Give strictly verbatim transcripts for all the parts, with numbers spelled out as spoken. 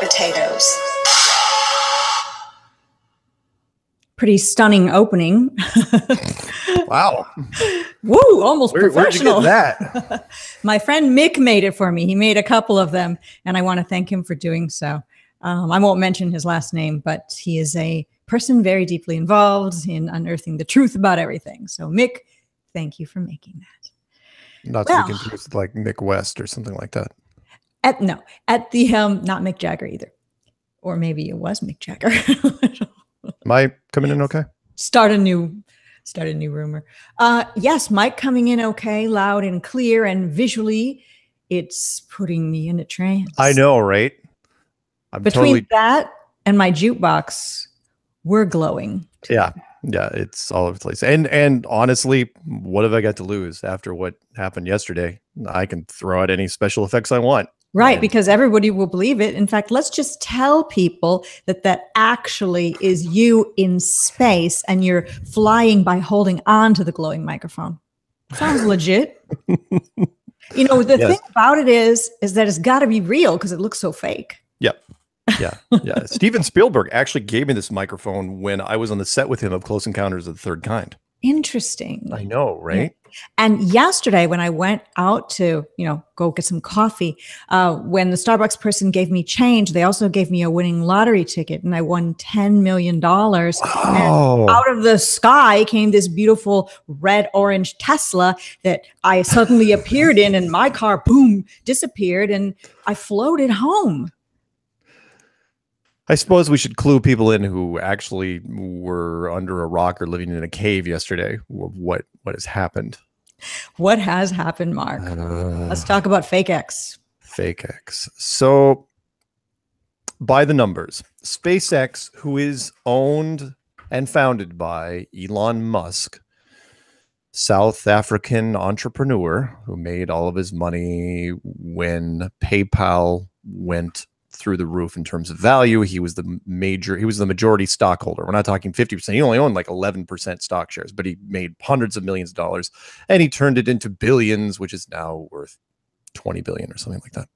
potatoes. Pretty stunning opening. Wow. Woo, almost Where, professional. Where'd you get that? My friend Mick made it for me. He made a couple of them, and I want to thank him for doing so. Um, I won't mention his last name, but he is a person very deeply involved in unearthing the truth about everything. So Mick, thank you for making that. Not well, to be confused with like Mick West or something like that. At, no, at the, um, not Mick Jagger either. Or maybe it was Mick Jagger. Am I coming in okay? Start a new, start a new rumor. Uh, yes, Mike coming in okay, loud and clear, and visually, it's putting me in a trance. I know, right? I'm Between totally... that and my jukebox, we're glowing. Yeah, yeah, it's all over the place. And and honestly, what have I got to lose after what happened yesterday? I can throw out any special effects I want. Right, because everybody will believe it. In fact, let's just tell people that that actually is you in space and you're flying by holding on to the glowing microphone. Sounds legit. You know, the yes. thing about it is, is that it's got to be real because it looks so fake. Yep. Yeah. Yeah. Steven Spielberg actually gave me this microphone when I was on the set with him of Close Encounters of the Third Kind. Interesting. I know, right? Yeah. And yesterday when I went out to, you know, go get some coffee, uh, when the Starbucks person gave me change, they also gave me a winning lottery ticket and I won ten million dollars. Wow. And out of the sky came this beautiful red orange Tesla that I suddenly appeared in, and my car, boom, disappeared and I floated home. I suppose we should clue people in who actually were under a rock or living in a cave yesterday. What what has happened? What has happened, Mark? Uh, Let's talk about FakeX. FakeX. So, by the numbers, SpaceX, who is owned and founded by Elon Musk, South African entrepreneur who made all of his money when PayPal went through the roof in terms of value. He was the major, he was the majority stockholder. We're not talking fifty percent. He only owned like eleven percent stock shares, but he made hundreds of millions of dollars and he turned it into billions, which is now worth twenty billion or something like that.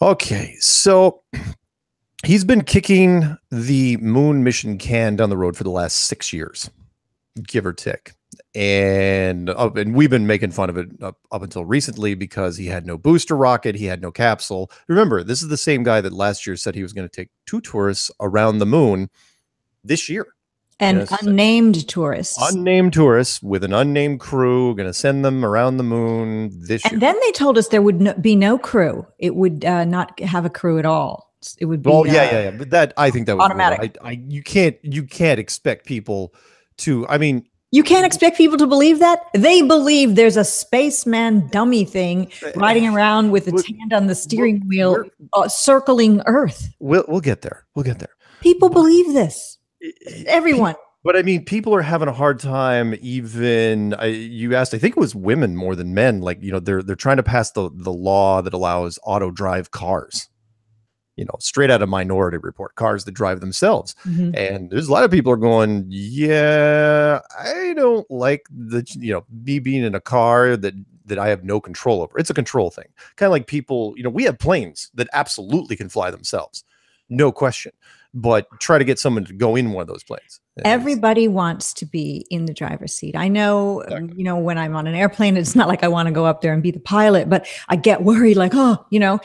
Okay. So he's been kicking the moon mission can down the road for the last six years, give or take. And uh, and we've been making fun of it up, up until recently because he had no booster rocket, he had no capsule. Remember, this is the same guy that last year said he was going to take two tourists around the moon this year. And yes, unnamed tourists. Unnamed tourists with an unnamed crew, going to send them around the moon this and year. And then they told us there would no, be no crew. It would uh, not have a crew at all. It would be well, yeah, uh, yeah, yeah. But that I think that was automatic. I, I, you can't you can't expect people to. I mean. You can't expect people to believe that. They believe there's a spaceman dummy thing riding around with its hand on the steering wheel, uh, circling Earth. We'll, we'll get there. We'll get there. People believe this. Everyone. But I mean, people are having a hard time. Even I, you asked, I think it was women more than men. Like, you know, they're they're trying to pass the the law that allows auto drive cars. You know, straight out of Minority Report, cars that drive themselves. Mm-hmm. And there's a lot of people are going, yeah, I don't like the, you know, me being in a car that, that I have no control over. It's a control thing. Kind of like people, you know, we have planes that absolutely can fly themselves. No question. But try to get someone to go in one of those planes. Everybody wants to be in the driver's seat. I know, exactly. You know, when I'm on an airplane, it's not like I want to go up there and be the pilot, but I get worried like, oh, you know,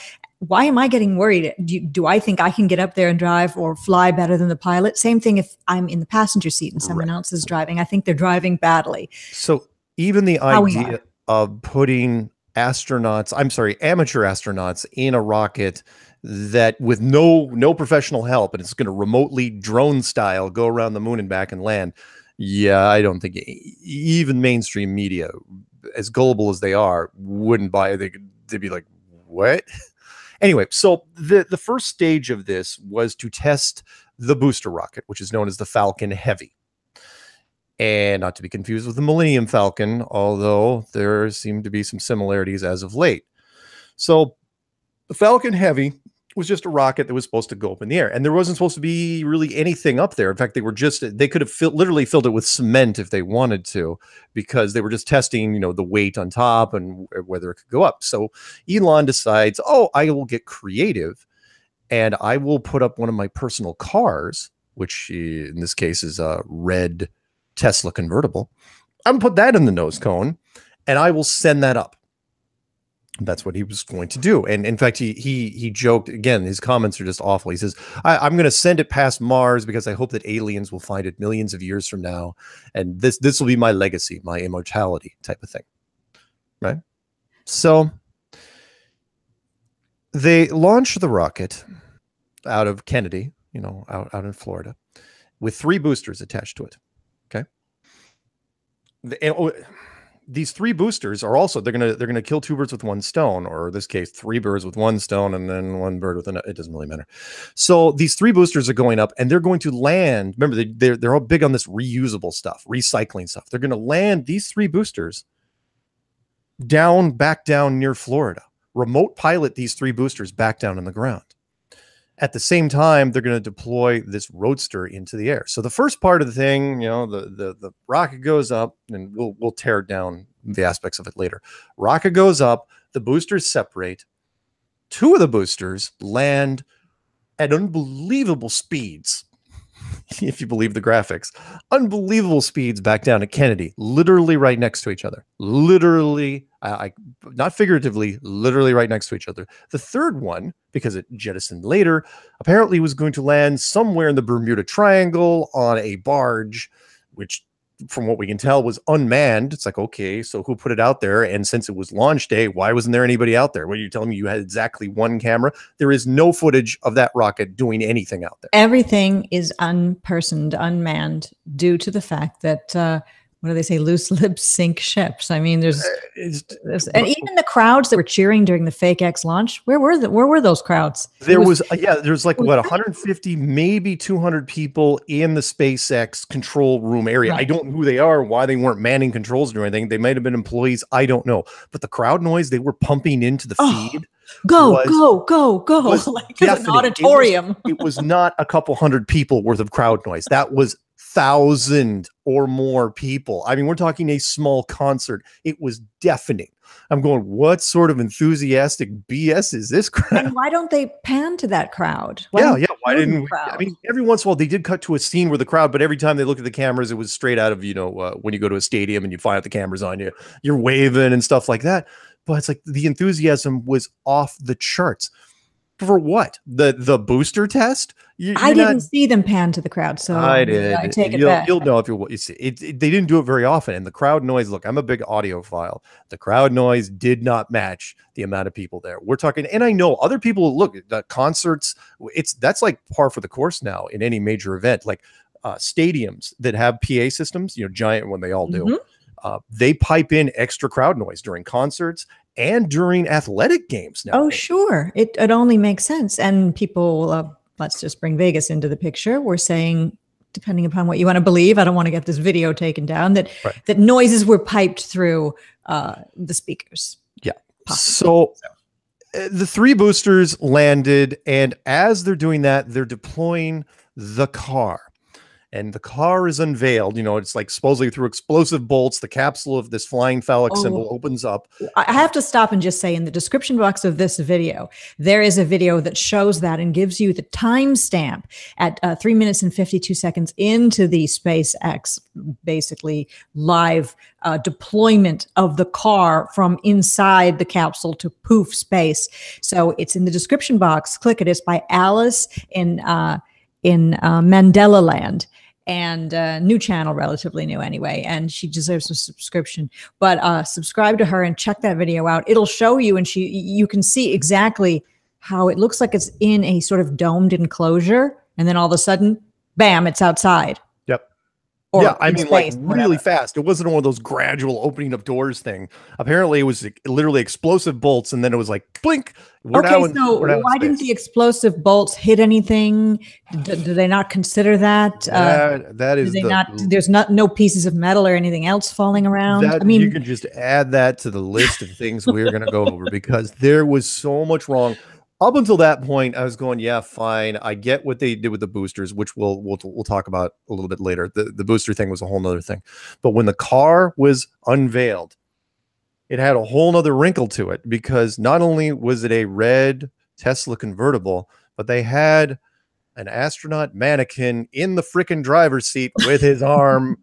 why am I getting worried? Do, do I think I can get up there and drive or fly better than the pilot? Same thing if I'm in the passenger seat and someone right. else is driving. I think they're driving badly. So even the How idea of putting astronauts, I'm sorry, amateur astronauts in a rocket that with no no professional help, and it's going to remotely drone style go around the moon and back and land. Yeah, I don't think even mainstream media, as gullible as they are, wouldn't buy it. They could, they'd be like, what? Anyway, so the, the first stage of this was to test the booster rocket, which is known as the Falcon Heavy. And not to be confused with the Millennium Falcon, although there seem to be some similarities as of late. So the Falcon Heavy was just a rocket that was supposed to go up in the air, and there wasn't supposed to be really anything up there. In fact, they were just, they could have fill, literally filled it with cement if they wanted to, because they were just testing, you know, the weight on top and whether it could go up. So Elon decides, oh, I will get creative and I will put up one of my personal cars, which in this case is a red Tesla convertible. I'm gonna put that in the nose cone, and I will send that up. That's what he was going to do. And in fact, he he he joked again. His comments are just awful. He says, I, I'm going to send it past Mars because I hope that aliens will find it millions of years from now, and this this will be my legacy, my immortality type of thing, right? So they launched the rocket out of Kennedy, you know, out out in Florida, with three boosters attached to it. Okay, the, and, oh, these three boosters are also, they're going to, they're going to kill two birds with one stone, or in this case, three birds with one stone and then one bird with another. It doesn't really matter. So these three boosters are going up, and they're going to land. Remember, they, they're, they're all big on this reusable stuff, recycling stuff. They're going to land these three boosters down, back down near Florida, remote pilot these three boosters back down in the ground. At the same time, they're going to deploy this roadster into the air. So the first part of the thing, you know, the, the, the rocket goes up, and we'll, we'll tear down the aspects of it later. Rocket goes up, the boosters separate. Two of the boosters land at unbelievable speeds, if you believe the graphics. Unbelievable speeds back down at Kennedy, literally right next to each other. Literally, I, I, not figuratively, literally right next to each other. The third one, because it jettisoned later, apparently was going to land somewhere in the Bermuda Triangle on a barge, which from what we can tell was unmanned. It's like, okay, so who put it out there? And since it was launch day, why wasn't there anybody out there? What are you telling me? You had exactly one camera? There is no footage of that rocket doing anything out there. Everything is unpersoned, unmanned, due to the fact that, uh, what do they say? Loose lips sink ships. I mean, there's, there's, and even the crowds that were cheering during the fake X launch. Where were the, where were those crowds? There was, was yeah, there's like what one hundred fifty, maybe two hundred people in the SpaceX control room area. Right. I don't know who they are, why they weren't manning controls or anything. They might have been employees. I don't know. But the crowd noise they were pumping into the oh. feed. Go, was, go, go, go, go! Like an auditorium. It was, it was not a couple hundred people worth of crowd noise. That was thousand or more people. I mean, we're talking a small concert. It was deafening. I'm going, what sort of enthusiastic B S is this crowd? And why don't they pan to that crowd? Why yeah, yeah. Why didn't we? I mean, every once in a while they did cut to a scene where the crowd, but every time they look at the cameras, it was straight out of, you know, uh, when you go to a stadium and you fire out the cameras on you, you're waving and stuff like that. But it's like the enthusiasm was off the charts. For what? The the booster test? You, I didn't not, see them pan to the crowd, so I did. I take it you'll, back. You'll know if you, you see. It, it, they didn't do it very often, and the crowd noise. Look, I'm a big audiophile. The crowd noise did not match the amount of people there. We're talking, and I know other people. Look, the concerts. It's that's like par for the course now in any major event, like uh, stadiums that have P A systems. You know, giant one. They all do. Mm-hmm. Uh, they pipe in extra crowd noise during concerts and during athletic games now. Oh, sure. It, it only makes sense. And people, uh, let's just bring Vegas into the picture. We're saying, depending upon what you want to believe, I don't want to get this video taken down, that, right. that noises were piped through uh, the speakers. Yeah. Possibly. So uh, the three boosters landed. And as they're doing that, they're deploying the car. And the car is unveiled. You know, it's like supposedly through explosive bolts, the capsule of this flying phallic oh. symbol opens up. I have to stop and just say, in the description box of this video, there is a video that shows that and gives you the timestamp at uh, three minutes and fifty-two seconds into the SpaceX basically live uh, deployment of the car from inside the capsule to poof space. So it's in the description box. Click it. It's by Alice in uh, in uh, Mandela Land. And uh, new channel, relatively new anyway, and she deserves a subscription. But uh, subscribe to her and check that video out. It'll show you, and she you can see exactly how it looks like it's in a sort of domed enclosure, and then all of a sudden, bam, it's outside. Yep. Or yeah, I mean, space, like really whatever. fast. It wasn't one of those gradual opening of doors thing. Apparently, it was like, literally explosive bolts, and then it was like blink. We're okay, in, so why didn't the explosive bolts hit anything? Do, do they not consider that? Uh, that, that is do they the, not. There's not no pieces of metal or anything else falling around. That, I mean, you can just add that to the list of things we're going to go over because there was so much wrong. Up until that point, I was going, yeah, fine. I get what they did with the boosters, which we'll we'll we'll talk about a little bit later. The the booster thing was a whole nother thing, but when the car was unveiled, it had a whole nother wrinkle to it because not only was it a red Tesla convertible, but they had an astronaut mannequin in the frickin' driver's seat with his arm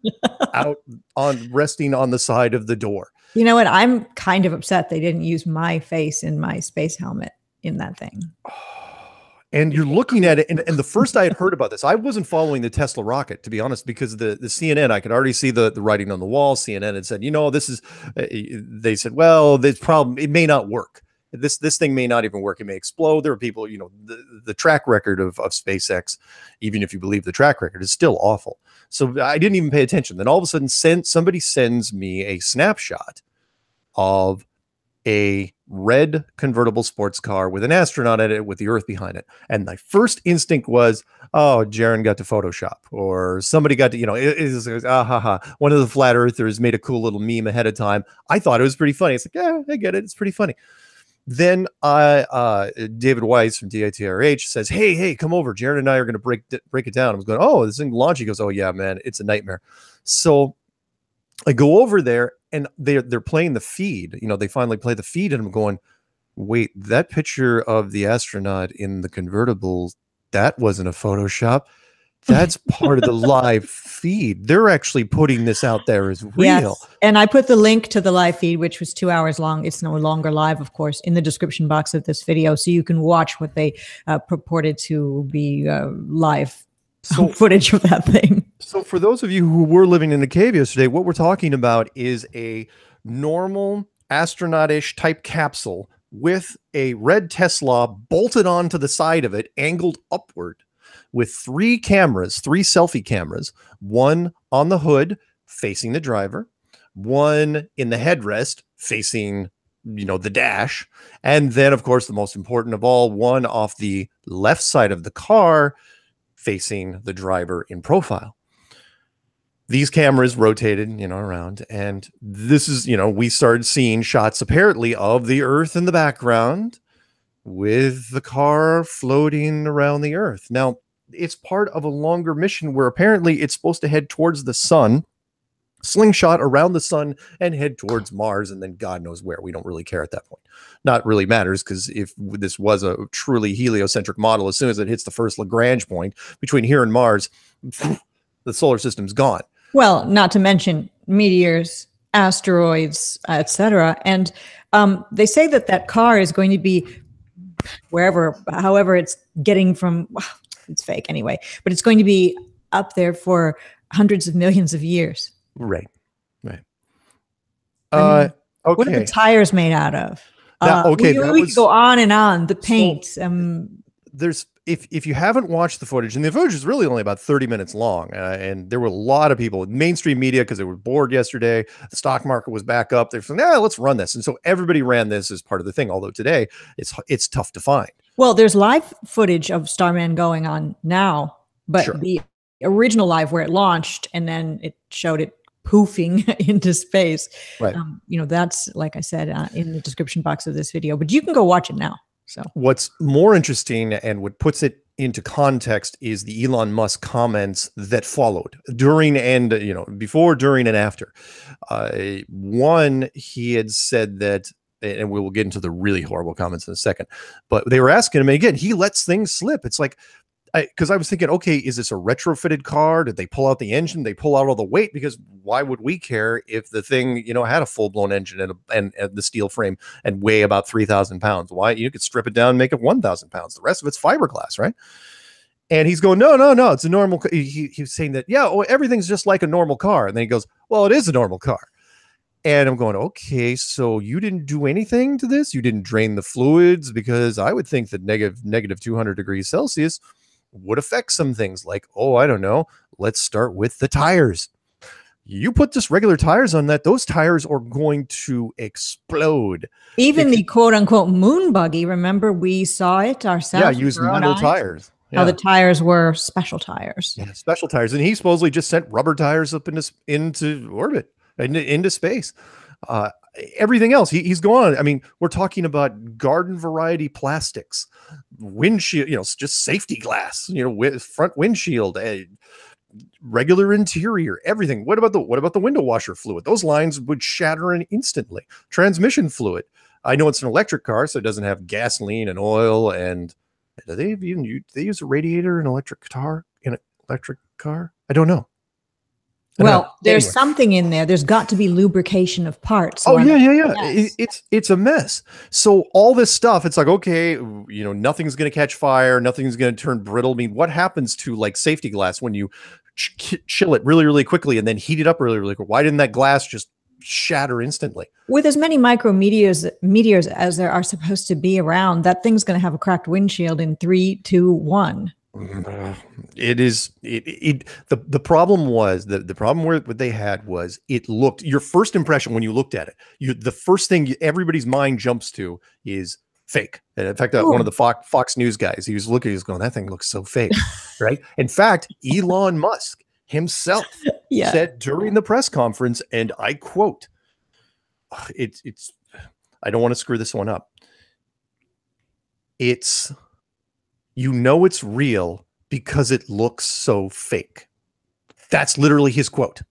out on resting on the side of the door. You know what? I'm kind of upset they didn't use my face in my space helmet in that thing. And you're looking at it, and, and the first I had heard about this, I wasn't following the Tesla rocket, to be honest, because the, the C N N, I could already see the, the writing on the wall. C N N had said, you know, this is, uh, they said, well, this problem, it may not work. This this thing may not even work. It may explode. There are people, you know, the, the track record of, of SpaceX, even if you believe the track record, is still awful. So I didn't even pay attention. Then all of a sudden, send, somebody sends me a snapshot of a red convertible sports car with an astronaut in it with the Earth behind it. And my first instinct was, oh, Jaron got to Photoshop, or somebody got to, you know, it is ah, ha, ha. One of the flat earthers made a cool little meme ahead of time. I thought it was pretty funny. It's like, yeah, I get it. It's pretty funny. Then I, uh, David Weiss from D I T R H says, hey, hey, come over. Jaron and I are going to break break it down. I was going, oh, this thing launched. He goes, oh, yeah, man, it's a nightmare. So I go over there, and they're, they're playing the feed. You know, they finally play the feed, and I'm going, wait, that picture of the astronaut in the convertible, that wasn't a Photoshop. That's part of the live feed. They're actually putting this out there as real. Yes. And I put the link to the live feed, which was two hours long. It's no longer live, of course, in the description box of this video. So you can watch what they uh, purported to be uh, live so, footage of that thing. So for those of you who were living in a cave yesterday, what we're talking about is a normal astronautish type capsule with a red Tesla bolted onto the side of it, angled upward, with three cameras, three selfie cameras, one on the hood facing the driver, one in the headrest facing, you know, the dash. And then, of course, the most important of all, one off the left side of the car facing the driver in profile. These cameras rotated, you know, around. And this is, you know, we started seeing shots apparently of the Earth in the background with the car floating around the Earth. Now, it's part of a longer mission where apparently it's supposed to head towards the sun, slingshot around the sun, and head towards Mars, and then God knows where. We don't really care at that point. Not really matters, because if this was a truly heliocentric model, as soon as it hits the first Lagrange point between here and Mars, the solar system's gone. Well, not to mention meteors, asteroids, et cetera. And um, they say that that car is going to be wherever, however it's getting from... It's fake anyway, but it's going to be up there for hundreds of millions of years. Right, right. Uh, okay. What are the tires made out of? That, okay, uh, we, we was, could go on and on. The paint. So um, there's if if you haven't watched the footage, and the footage is really only about thirty minutes long, uh, and there were a lot of people in mainstream media because they were bored yesterday. The stock market was back up. They're saying, "Yeah, let's run this," and so everybody ran this as part of the thing. Although today, it's it's tough to find. Well, there's live footage of Starman going on now, but sure. The original live where it launched and then it showed it poofing into space. Right. Um, you know, that's, like I said, uh, in the description box of this video, but you can go watch it now. So what's more interesting and what puts it into context is the Elon Musk comments that followed during and, you know, before, during and after. Uh, one, he had said that, and we will get into the really horrible comments in a second, but they were asking him, and again, he lets things slip. It's like, I, cause I was thinking, okay, is this a retrofitted car? Did they pull out the engine? They pull out all the weight, because why would we care if the thing, you know, had a full blown engine and, a, and, and the steel frame and weigh about three thousand pounds. Why? You could strip it down and make it one thousand pounds. The rest of it's fiberglass. Right. And he's going, no, no, no. It's a normal. He, he was saying that, yeah, oh, everything's just like a normal car. And then he goes, well, it is a normal car. And I'm going, okay, so you didn't do anything to this? You didn't drain the fluids? Because I would think that negative, negative two hundred degrees Celsius would affect some things like, oh, I don't know, let's start with the tires. You put just regular tires on that, those tires are going to explode. Even if the quote-unquote moon buggy, remember we saw it ourselves? Yeah, use metal tires. Yeah. How the tires were special tires. Yeah, special tires. And he supposedly just sent rubber tires up into, into orbit. Into space. Uh, everything else, he, he's gone. I mean, we're talking about garden variety plastics, windshield, you know, just safety glass, you know, with front windshield, a regular interior, everything. What about the what about the window washer fluid? Those lines would shatter in instantly. Transmission fluid. I know it's an electric car, so it doesn't have gasoline and oil and Do they even do they use a radiator and electric guitar in an electric car? I don't know. I well, don't know. there's anyway. something in there. There's got to be lubrication of parts. So oh I'm yeah, yeah, yeah. It, it's it's a mess. So all this stuff, it's like, okay, you know, nothing's going to catch fire, nothing's going to turn brittle. I mean, what happens to like safety glass when you ch chill it really, really quickly and then heat it up really, really quick? Why didn't that glass just shatter instantly? With as many micro meteors meteors as there are supposed to be around, that thing's going to have a cracked windshield in three, two, one. It is it, it the the problem was that the problem where what they had was it looked, your first impression when you looked at it, you the first thing you, everybody's mind jumps to is fake. And in fact, uh, one of the Fox, Fox News guys, he was looking, he was going, that thing looks so fake, right? In fact, Elon Musk himself yeah. said during the press conference, and I quote, it's, it's, I don't want to screw this one up. It's, you know, it's real because it looks so fake. That's literally his quote,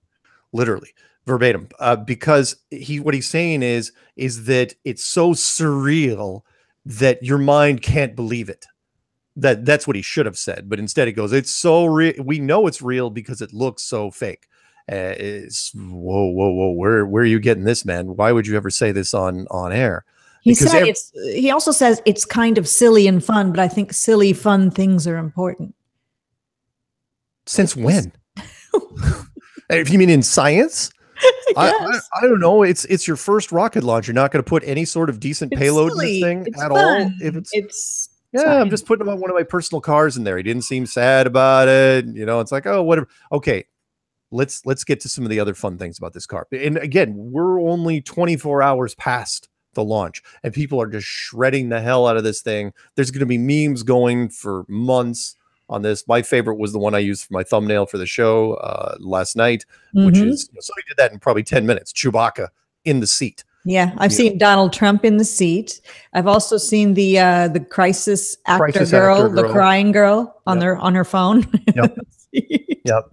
literally verbatim, uh, because he, what he's saying is, is that it's so surreal that your mind can't believe it. That that's what he should have said, but instead it goes, it's so real. We know it's real because it looks so fake. Uh, it's whoa, whoa, whoa. Where, where are you getting this, man? Why would you ever say this on, on air? He because said it's, he also says it's kind of silly and fun, but I think silly, fun things are important. Since when? If you mean in science? Yes. I, I, I don't know. It's it's your first rocket launch. You're not going to put any sort of decent it's payload silly. in this thing it's at fun. all. If it's, it's Yeah, Sorry. I'm just putting about one of my personal cars in there. He didn't seem sad about it. You know, it's like, oh, whatever. Okay, let's let's get to some of the other fun things about this car. And again, we're only twenty-four hours past the launch, and people are just shredding the hell out of this thing. There's going to be memes going for months on this. My favorite was the one I used for my thumbnail for the show uh, last night, mm-hmm. which is, you know, somebody did that in probably ten minutes. Chewbacca in the seat. Yeah, I've yeah. seen Donald Trump in the seat. I've also seen the uh, the crisis actor, crisis girl, actor girl, the crying girl on yep. their on her phone. Yep. Yep.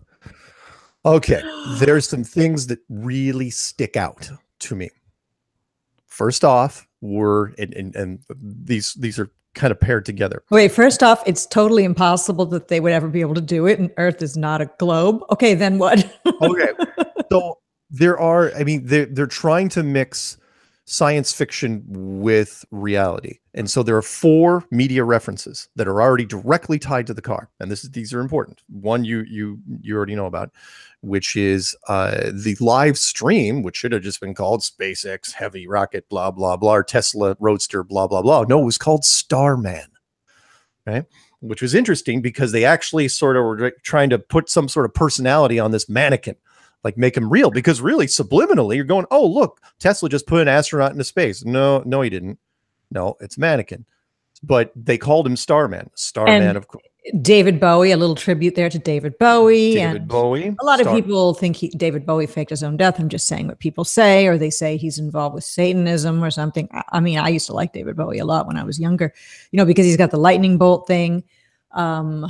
Okay, there's some things that really stick out to me. First off, were and, and and these these are kind of paired together. Wait, first off, it's totally impossible that they would ever be able to do it, and Earth is not a globe. Okay, then what? Okay, so. There are, I mean, they're, they're trying to mix science fiction with reality. And so there are four media references that are already directly tied to the car. And this is, these are important. One you you you already know about, which is uh, the live stream, which should have just been called SpaceX Heavy Rocket, blah, blah, blah, or Tesla Roadster, blah, blah, blah. No, it was called Starman, right? Which was interesting because they actually sort of were trying to put some sort of personality on this mannequin. Like make them real, because really subliminally you're going, oh, look, Tesla just put an astronaut into space. No, no, he didn't. No, it's mannequin. But they called him Starman. Starman, and of course. David Bowie, a little tribute there to David Bowie. David and Bowie. A lot of Star people think he, David Bowie faked his own death. I'm just saying what people say, or they say he's involved with Satanism or something. I mean, I used to like David Bowie a lot when I was younger, you know, because he's got the lightning bolt thing. Um,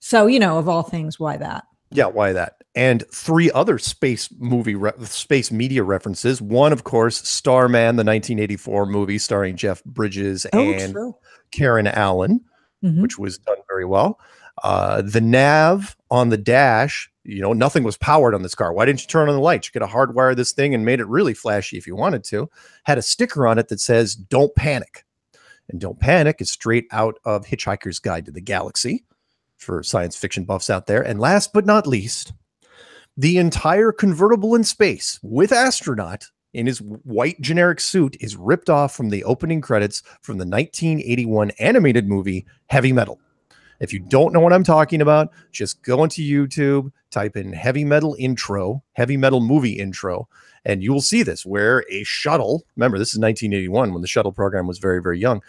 so, you know, of all things, why that? Yeah, why that? And three other space movie, space media references. One, of course, Starman, the nineteen eighty-four movie starring Jeff Bridges oh, and true. Karen Allen, mm-hmm. which was done very well. Uh, the nav on the dash, you know, nothing was powered on this car. Why didn't you turn on the lights? You could have hardwired this thing and made it really flashy if you wanted to. Had a sticker on it that says, "Don't panic." And "Don't panic" is straight out of Hitchhiker's Guide to the Galaxy for science fiction buffs out there. And last but not least, the entire convertible in space with astronaut in his white generic suit is ripped off from the opening credits from the nineteen eighty-one animated movie, Heavy Metal. If you don't know what I'm talking about, just go into YouTube, type in Heavy Metal intro, Heavy Metal movie intro, and you will see this where a shuttle, remember this is nineteen eighty-one when the shuttle program was very, very young.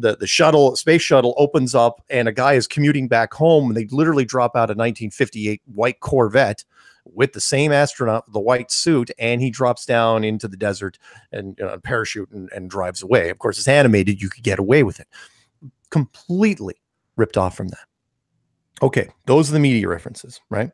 The, the shuttle, space shuttle opens up and a guy is commuting back home and they literally drop out a nineteen fifty-eight white Corvette with the same astronaut, the white suit, and he drops down into the desert and you know, a parachute and, and drives away. Of course, it's animated. You could get away with it. Completely ripped off from that. Okay, those are the media references, right?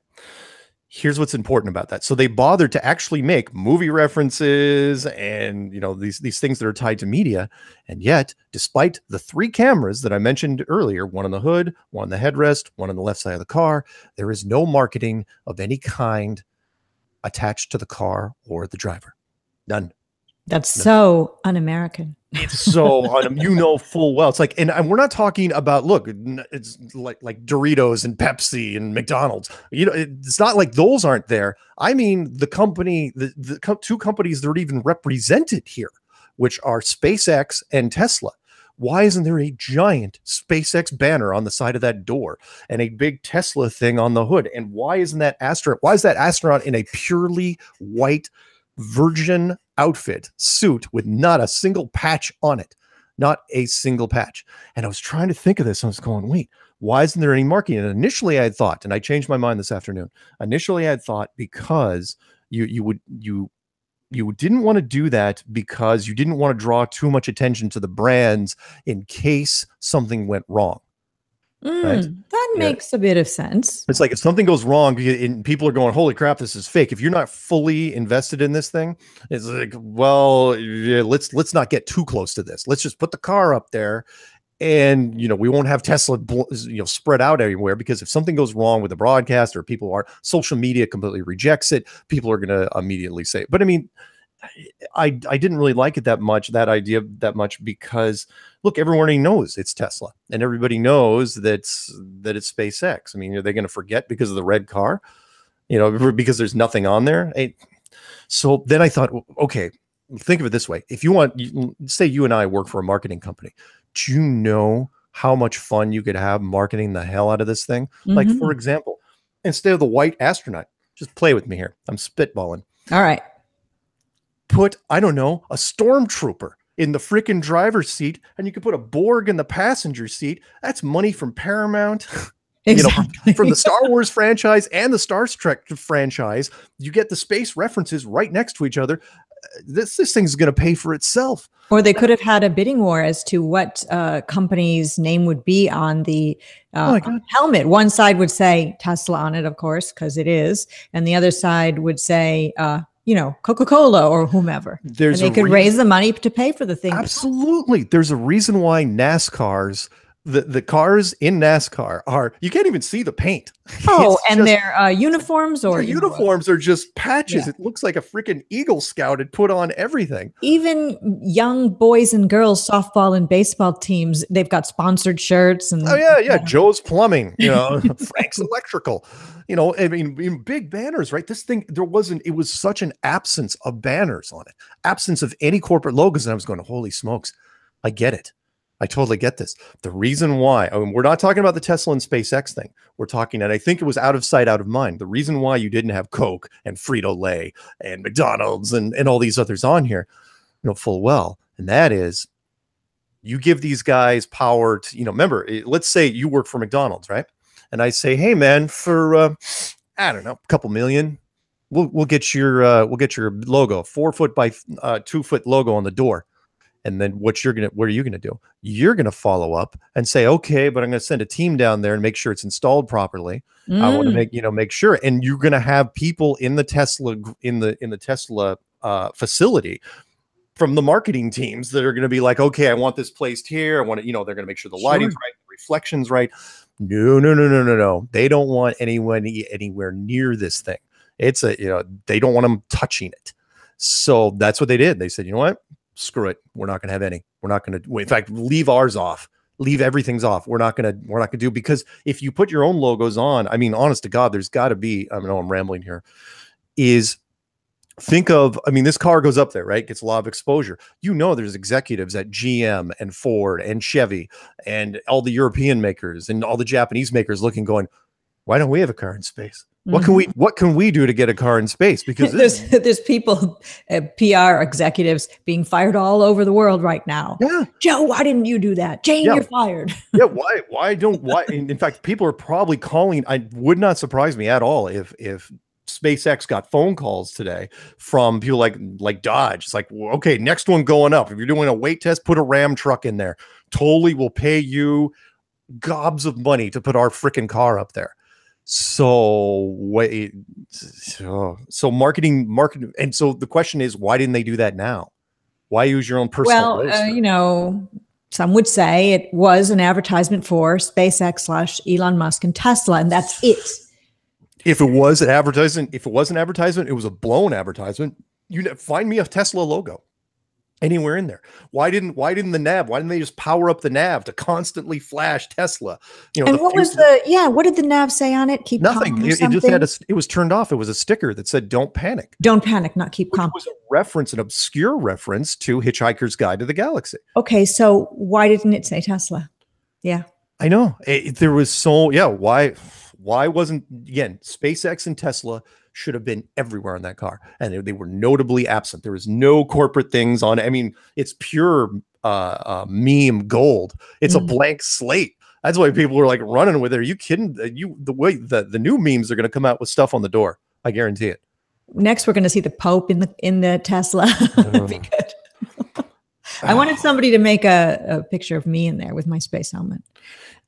here's what's important about that. So they bothered to actually make movie references and, you know, these, these things that are tied to media. And yet, despite the three cameras that I mentioned earlier, one on the hood, one on the headrest, one on the left side of the car, there is no marketing of any kind attached to the car or the driver. None. That's None. so un-American. It's so on them, you know, full well. It's like, and, and we're not talking about, look, it's like, like Doritos and Pepsi and McDonald's, you know, it's not like those aren't there. I mean, the company, the, the co two companies that are even represented here, which are SpaceX and Tesla. Why isn't there a giant SpaceX banner on the side of that door and a big Tesla thing on the hood? And why isn't that astronaut? Why is that astronaut in a purely white virgin outfit suit with not a single patch on it? Not a single patch. And I was trying to think of this. I was going, wait, why isn't there any marketing? And initially I had thought, and I changed my mind this afternoon. Initially I had thought because you you would you you didn't want to do that because you didn't want to draw too much attention to the brands in case something went wrong. Mm, right? That makes yeah. a bit of sense. It's like if something goes wrong and people are going, holy crap, this is fake. If you're not fully invested in this thing, it's like, well, yeah, let's let's not get too close to this. Let's just put the car up there. And, you know, we won't have Tesla, you know, spread out everywhere, because if something goes wrong with the broadcast or people are social media completely rejects it, people are going to immediately say it. But I mean, I, I didn't really like it that much, that idea that much, because look, everyone knows it's Tesla and everybody knows that's, that it's SpaceX. I mean, are they going to forget because of the red car, you know, because there's nothing on there? I, so then I thought, okay, think of it this way. If you want, you, say you and I work for a marketing company, do you know how much fun you could have marketing the hell out of this thing? Mm-hmm. Like, for example, instead of the white astronaut, just play with me here. I'm spitballing. All right. Put, I don't know, a stormtrooper in the freaking driver's seat, and you could put a Borg in the passenger seat. That's money from Paramount, exactly. You know, from the Star Wars franchise and the Star Trek franchise. You get the space references right next to each other. This this thing's going to pay for itself. Or they could have had a bidding war as to what uh, company's name would be on the uh, oh on helmet. One side would say Tesla on it, of course, because it is, and the other side would say, uh, you know, Coca-Cola or whomever. There's and they could reason. raise the money to pay for the thing. Absolutely, there's a reason why NASCAR's the the cars in NASCAR are, you can't even see the paint. Oh, it's and just, their uh, uniforms or their uniforms know. are just patches. Yeah. It looks like a freaking Eagle Scout had put on everything. Even young boys and girls softball and baseball teams, they've got sponsored shirts. And oh yeah, yeah, Joe's Plumbing, you know, Frank's Electrical. You know, I mean, in big banners, right? This thing, there wasn't, it was such an absence of banners on it, absence of any corporate logos. And I was going, holy smokes, I get it. I totally get this. The reason why, I mean, we're not talking about the Tesla and SpaceX thing. We're talking, and I think it was out of sight, out of mind. The reason why you didn't have Coke and Frito-Lay and McDonald's and, and all these others on here, you know, full well. And that is, you give these guys power to, you know, remember, let's say you work for McDonald's, right? And I say, hey man, for, uh, I don't know, a couple million, we'll, we'll get your, uh, we'll get your logo, four foot by uh, two foot logo on the door. And then what you're going to, what are you going to do? You're going to follow up and say, okay, but I'm going to send a team down there and make sure it's installed properly. Mm. I want to make, you know, make sure. And you're going to have people in the Tesla, in the, in the Tesla uh, facility from the marketing teams that are going to be like, okay, I want this placed here. I want it, you know, they're going to make sure the lighting's sure. right, the reflection's right. No, no, no, no, no, no. They don't want anyone anywhere near this thing. It's a, you know, they don't want them touching it. So that's what they did. They said, you know what? Screw it. We're not going to have any. We're not going to, in fact, leave ours off. Leave everything's off. We're not going to, we're not going to do, because if you put your own logos on, I mean, honest to God, there's got to be, I know I'm rambling here, is think of, I mean, this car goes up there, right? Gets a lot of exposure. You know, there's executives at G M and Ford and Chevy and all the European makers and all the Japanese makers looking, going, why don't we have a car in space? What can we, what can we do to get a car in space? Because there's, there's people, uh, P R executives being fired all over the world right now. Yeah. Joe, why didn't you do that? Jane, yeah. you're fired. Yeah. Why, why don't, why? In fact, people are probably calling, I would not surprise me at all if, if SpaceX got phone calls today from people like, like Dodge. It's like, well, okay, next one going up. If you're doing a weight test, put a Ram truck in there. Totally will pay you gobs of money to put our freaking car up there. So wait, so, so marketing, marketing, and so the question is, why didn't they do that now? Why use your own personal? Well, uh, you know, some would say it was an advertisement for SpaceX slash Elon Musk and Tesla, and that's it. If it was an advertisement, if it was an advertisement, it was a blown advertisement. You find me a Tesla logo anywhere in there. Why didn't why didn't the nav? Why didn't they just power up the nav to constantly flash Tesla? You know, and what was the yeah? What did the nav say on it? Keep nothing. Calm or it, it just had a, it was turned off. It was a sticker that said "Don't panic." Don't panic. Not keep calm. It was a reference, an obscure reference to Hitchhiker's Guide to the Galaxy. Okay, so why didn't it say Tesla? Yeah, I know it, there was so yeah. Why why wasn't again SpaceX and Tesla? Should have been everywhere on that car, and they were notably absent. There was no corporate things on. I mean, it's pure uh, uh, meme gold. It's mm-hmm. a blank slate. That's why people were like running with it. Are you kidding? You the way the the new memes are going to come out with stuff on the door. I guarantee it. Next, we're going to see the Pope in the in the Tesla. That'd be good. I wanted somebody to make a, a picture of me in there with my space helmet.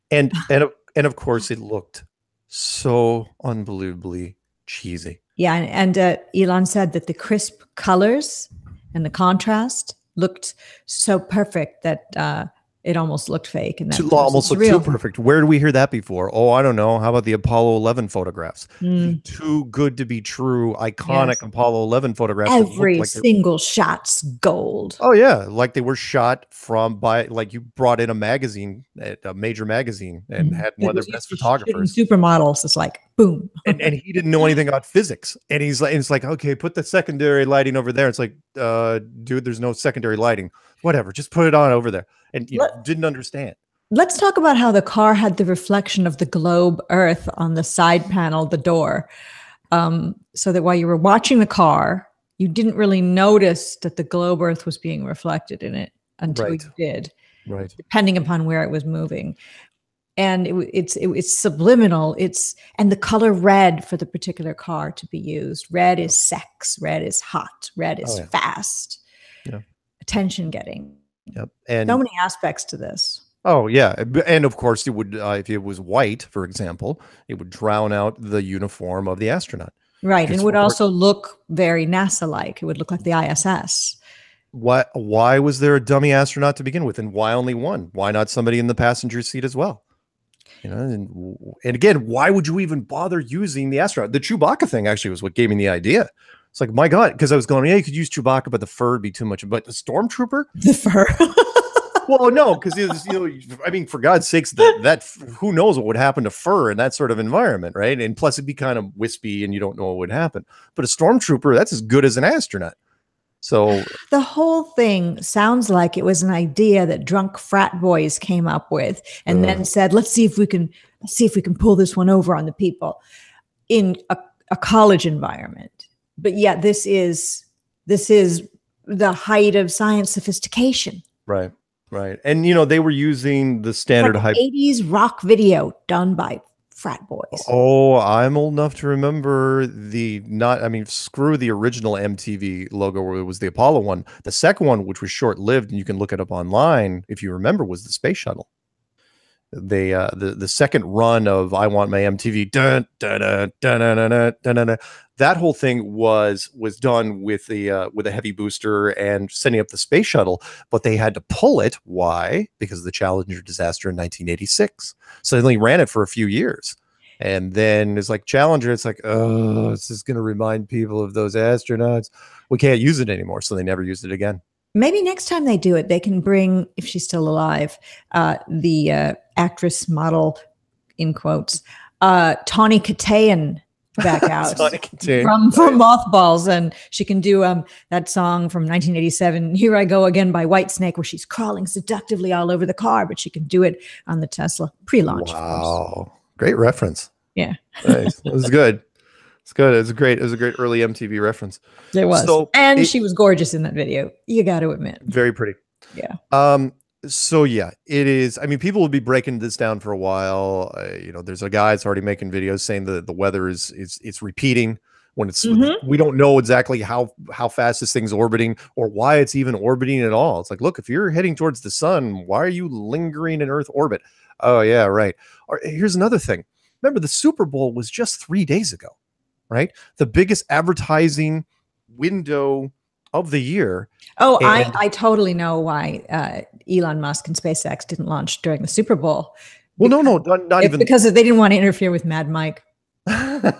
And and and of course, it looked so unbelievably cheesy. Yeah, and, and uh, Elon said that the crisp colors and the contrast looked so perfect that uh, it almost looked fake. And that too, almost looked real. Too perfect. Where did we hear that before? Oh, I don't know. How about the Apollo eleven photographs? Mm. Too good to be true, iconic yes. Apollo eleven photographs. Every like single shot's gold. Oh yeah, like they were shot from by like you brought in a magazine, a major magazine, and mm. had one of their best photographers. Supermodels, it's like. Boom. and, and he didn't know anything about physics. And he's like, and it's like, okay, put the secondary lighting over there. It's like, uh, dude, there's no secondary lighting. Whatever. Just put it on over there. And you Let, know, didn't understand. Let's talk about how the car had the reflection of the globe Earth on the side panel, the door. Um, so that while you were watching the car, you didn't really notice that the globe Earth was being reflected in it until right. you did. Right. Depending upon where it was moving. And it, it's it, it's subliminal. It's and the color red for the particular car to be used. Red is sex. Red is hot. Red is oh, yeah. fast. Yeah. Attention getting. Yep. And so many aspects to this. Oh yeah, and of course it would. Uh, if it was white, for example, it would drown out the uniform of the astronaut. Right, and it would work. Also look very NASA-like. It would look like the I S S. Why? Why was there a dummy astronaut to begin with, and why only one? Why not somebody in the passenger seat as well? You know, and, and again, why would you even bother using the astronaut? The Chewbacca thing actually was what gave me the idea. It's like, my God, because I was going, yeah, you could use Chewbacca, but the fur would be too much. But the stormtrooper? The fur. Well, no, because, you know, I mean, for God's sakes, that, that who knows what would happen to fur in that sort of environment, right? And plus it'd be kind of wispy and you don't know what would happen. But a stormtrooper, that's as good as an astronaut. So the whole thing sounds like it was an idea that drunk frat boys came up with and uh, then said, let's see if we can let's see if we can pull this one over on the people in a, a college environment. But yeah, this is this is the height of science sophistication. Right, right. And, you know, they were using the standard hype. eighties rock video done by frat boys. Oh, I'm old enough to remember the not, I mean, screw the original M T V logo where it was the Apollo one. The second one, which was short-lived, and you can look it up online, if you remember, was the space shuttle. They, uh, the, the second run of I Want My M T V, dun, dun, dun, dun, dun, dun, dun, dun, dun, dun, that whole thing was was done with the uh, with a heavy booster and sending up the space shuttle, but they had to pull it. Why? Because of the Challenger disaster in nineteen eighty-six. So they only ran it for a few years. And then it's like Challenger, it's like, oh, this is going to remind people of those astronauts. We can't use it anymore. So they never used it again. Maybe next time they do it, they can bring, if she's still alive, uh, the uh, actress model, in quotes, uh, Tawny Kitaen back out from, from Mothballs. And she can do um, that song from nineteen eighty-seven, Here I Go Again by Whitesnake, where she's crawling seductively all over the car, but she can do it on the Tesla pre-launch. Wow. Great reference. Yeah. Nice. That was good. It's good. It was great. It was a great early M T V reference. It was. So and it, she was gorgeous in that video. You got to admit. Very pretty. Yeah. Um. So, yeah, it is. I mean, people will be breaking this down for a while. Uh, you know, there's a guy that's already making videos saying that the weather is is it's repeating when it's mm-hmm. we don't know exactly how how fast this thing's orbiting or why it's even orbiting at all. It's like, look, if you're heading towards the sun, why are you lingering in Earth orbit? Oh, yeah. Right. Or here's another thing. Remember, the Super Bowl was just three days ago, right? The biggest advertising window of the year. Oh, I, I totally know why uh, Elon Musk and SpaceX didn't launch during the Super Bowl. Well, no, no, not, not even. Because they didn't want to interfere with Mad Mike.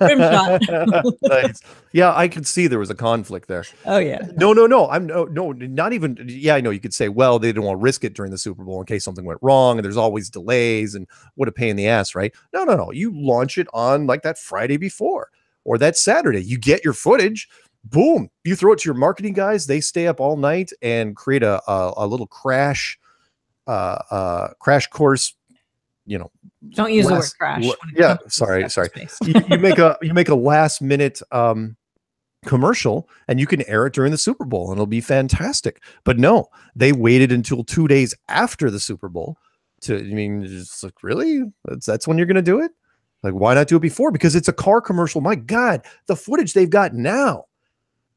Nice. Yeah, I could see there was a conflict there. Oh yeah. No, no, no. I'm no, no, not even. Yeah, I know you could say, well, they didn't want to risk it during the Super Bowl in case something went wrong, and there's always delays, and what a pain in the ass, right? No, no, no. You launch it on like that Friday before or that Saturday. You get your footage, boom. You throw it to your marketing guys. They stay up all night and create a a, a little crash, uh, uh, crash course. You know, don't use last, the word crash. Yeah, sorry, sorry. you, you make a you make a last minute um, commercial, and you can air it during the Super Bowl, and it'll be fantastic. But no, they waited until two days after the Super Bowl to. I mean, it's like, really? That's that's when you're going to do it? Like, why not do it before? Because it's a car commercial. My God, the footage they've got now,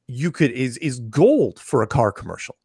you could is is gold for a car commercial.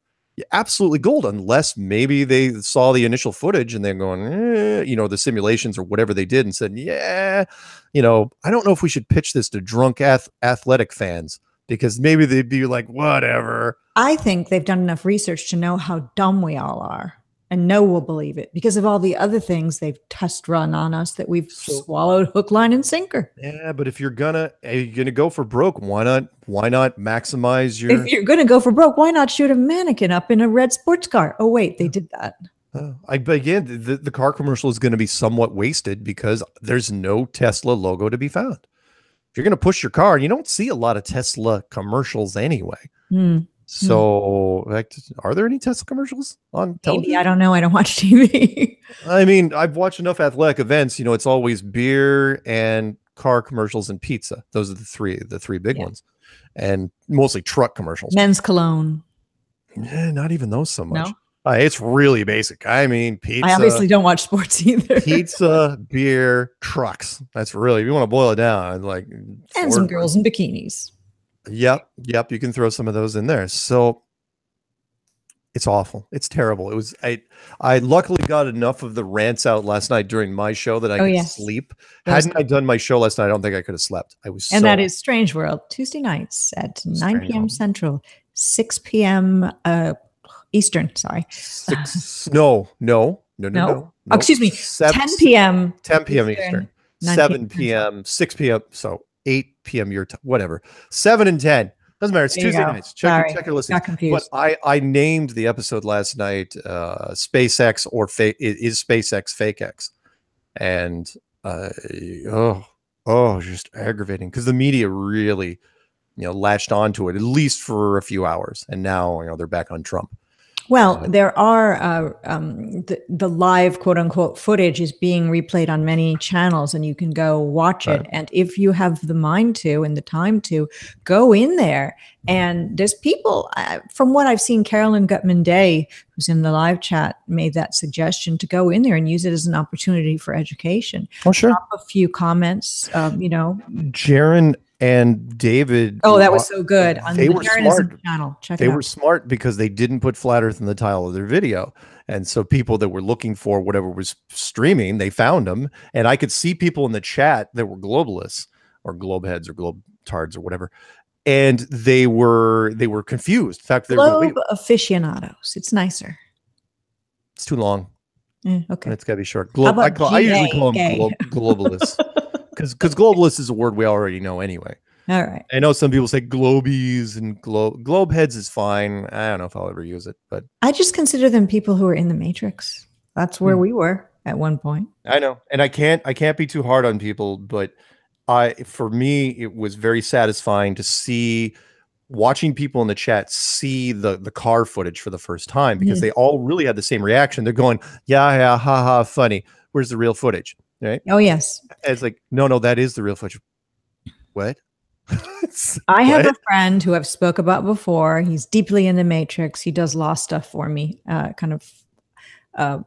Absolutely gold, unless maybe they saw the initial footage and they're going, eh, you know, the simulations or whatever they did and said, yeah, you know, I don't know if we should pitch this to drunk ath athletic fans, because maybe they'd be like, whatever. I think they've done enough research to know how dumb we all are, and no, we'll believe it because of all the other things they've test run on us that we've so, swallowed hook, line, and sinker. Yeah, but if you're gonna you're gonna go for broke, why not? Why not maximize your? If you're gonna go for broke, why not shoot a mannequin up in a red sports car? Oh wait, they did that. Uh, I but again, the, the car commercial is going to be somewhat wasted because there's no Tesla logo to be found. If you're gonna push your car, you don't see a lot of Tesla commercials anyway. Mm. So, like, are there any Tesla commercials on television? Maybe, I don't know. I don't watch T V. I mean, I've watched enough athletic events. You know, it's always beer and car commercials and pizza. Those are the three, the three big yeah. ones, and mostly truck commercials. Men's cologne. Eh, not even those so much. No? Uh, it's really basic. I mean, pizza. I obviously don't watch sports either. Pizza, beer, trucks. That's really, if you want to boil it down, like, and some girls in bikinis. Yep. Yep. You can throw some of those in there. So it's awful. It's terrible. It was, I, I luckily got enough of the rants out last night during my show that I oh, could yes. sleep. That's Hadn't I done my show last night, I don't think I could have slept. I was. And so that is Strange World Tuesday nights at nine P M Central, six P M Uh, Eastern. Sorry. Six, no, no, no, no, no. no, no. Oh, excuse me. Seven, ten P M ten P M Eastern, Eastern seven P M six P M So eight P M your time, whatever, seven and ten doesn't matter. It's Tuesday nights. Check your, check your listening. But I I named the episode last night uh, SpaceX or fake is SpaceX FakeX, and uh, oh oh just aggravating because the media really you know latched onto it at least for a few hours, and now you know they're back on Trump. Well, uh, there are uh, um, the, the live quote unquote footage is being replayed on many channels, and you can go watch right. it. And if you have the mind to and the time to go in there, and there's people uh, from what I've seen, Carolyn Gutman Day, who's in the live chat, made that suggestion to go in there and use it as an opportunity for education. Oh, sure. Drop a few comments, um, you know, Jaron and David. Oh, that was so good. On they the were smart. Channel. Check they it out. were smart because they didn't put Flat Earth in the title of their video. And so people that were looking for whatever was streaming, they found them. And I could see people in the chat that were globalists or globe heads or globe tards or whatever. And they were, they were confused. In fact, they globe were aficionados. It's nicer. It's too long. Mm, okay. And it's gotta be short. Globe, I, call, I usually call them glo globalists. Because because globalist is a word we already know anyway. All right. I know some people say globies and globe globe heads is fine. I don't know if I'll ever use it, but I just consider them people who are in the Matrix. That's where mm. we were at one point. I know, and I can't I can't be too hard on people, but I for me it was very satisfying to see watching people in the chat see the the car footage for the first time because mm. they all really had the same reaction. They're going, yeah, yeah, ha ha, funny. Where's the real footage? Right? Oh yes. It's like, no, no, that is the real footage. What? I have what? a friend who I've spoke about before. He's deeply in the Matrix. He does law stuff for me, uh, kind of uh,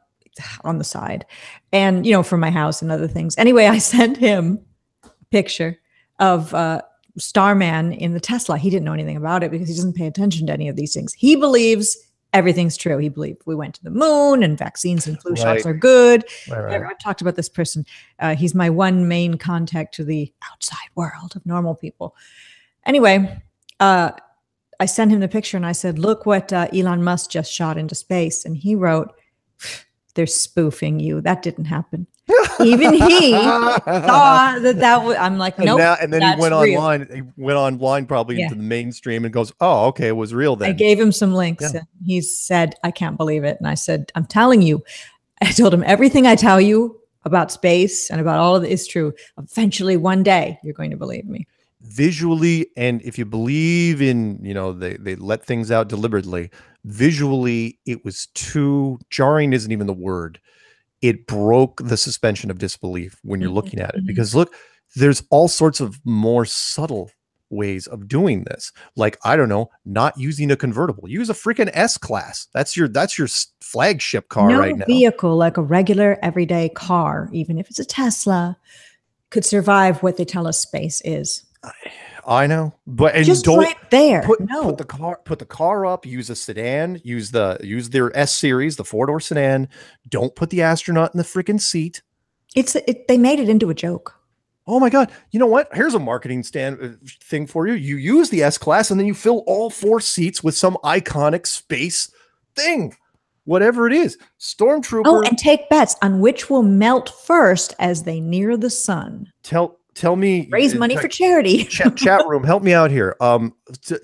on the side, and you know, for my house and other things. Anyway, I sent him a picture of uh, Starman in the Tesla. He didn't know anything about it because he doesn't pay attention to any of these things. He believes everything's true. He believed we went to the moon and vaccines and flu right. shots are good. Right, right. I've talked about this person. Uh, he's my one main contact to the outside world of normal people. Anyway, uh, I sent him the picture and I said, look what uh, Elon Musk just shot into space. And he wrote, they're spoofing you. That didn't happen. Even he saw that that was, I'm like, no. Nope, now and then that's he went real. online, he went online probably yeah. into the mainstream and goes, oh, okay, it was real then. I gave him some links yeah. and he said, I can't believe it. And I said, I'm telling you, I told him everything I tell you about space and about all of it is true. Eventually one day you're going to believe me. Visually, and if you believe in, you know, they, they let things out deliberately, visually it was too jarring, isn't even the word. It broke the suspension of disbelief when you're looking at it, because look, there's all sorts of more subtle ways of doing this. Like, I don't know, not using a convertible, use a freaking S class. That's your, that's your flagship car no right now. Vehicle, like a regular everyday car, even if it's a Tesla, could survive what they tell us space is. I know, but and just don't right there. Put, no. put the car, put the car up. Use a sedan. Use the use their S series, the four door sedan. Don't put the astronaut in the freaking seat. It's it, they made it into a joke. Oh my god! You know what? Here's a marketing stand thing for you. You use the S class, and then you fill all four seats with some iconic space thing, whatever it is. Stormtrooper. Oh, and take bets on which will melt first as they near the sun. Tell. Tell me, raise money uh, for charity. Chat, chat room, help me out here. Um,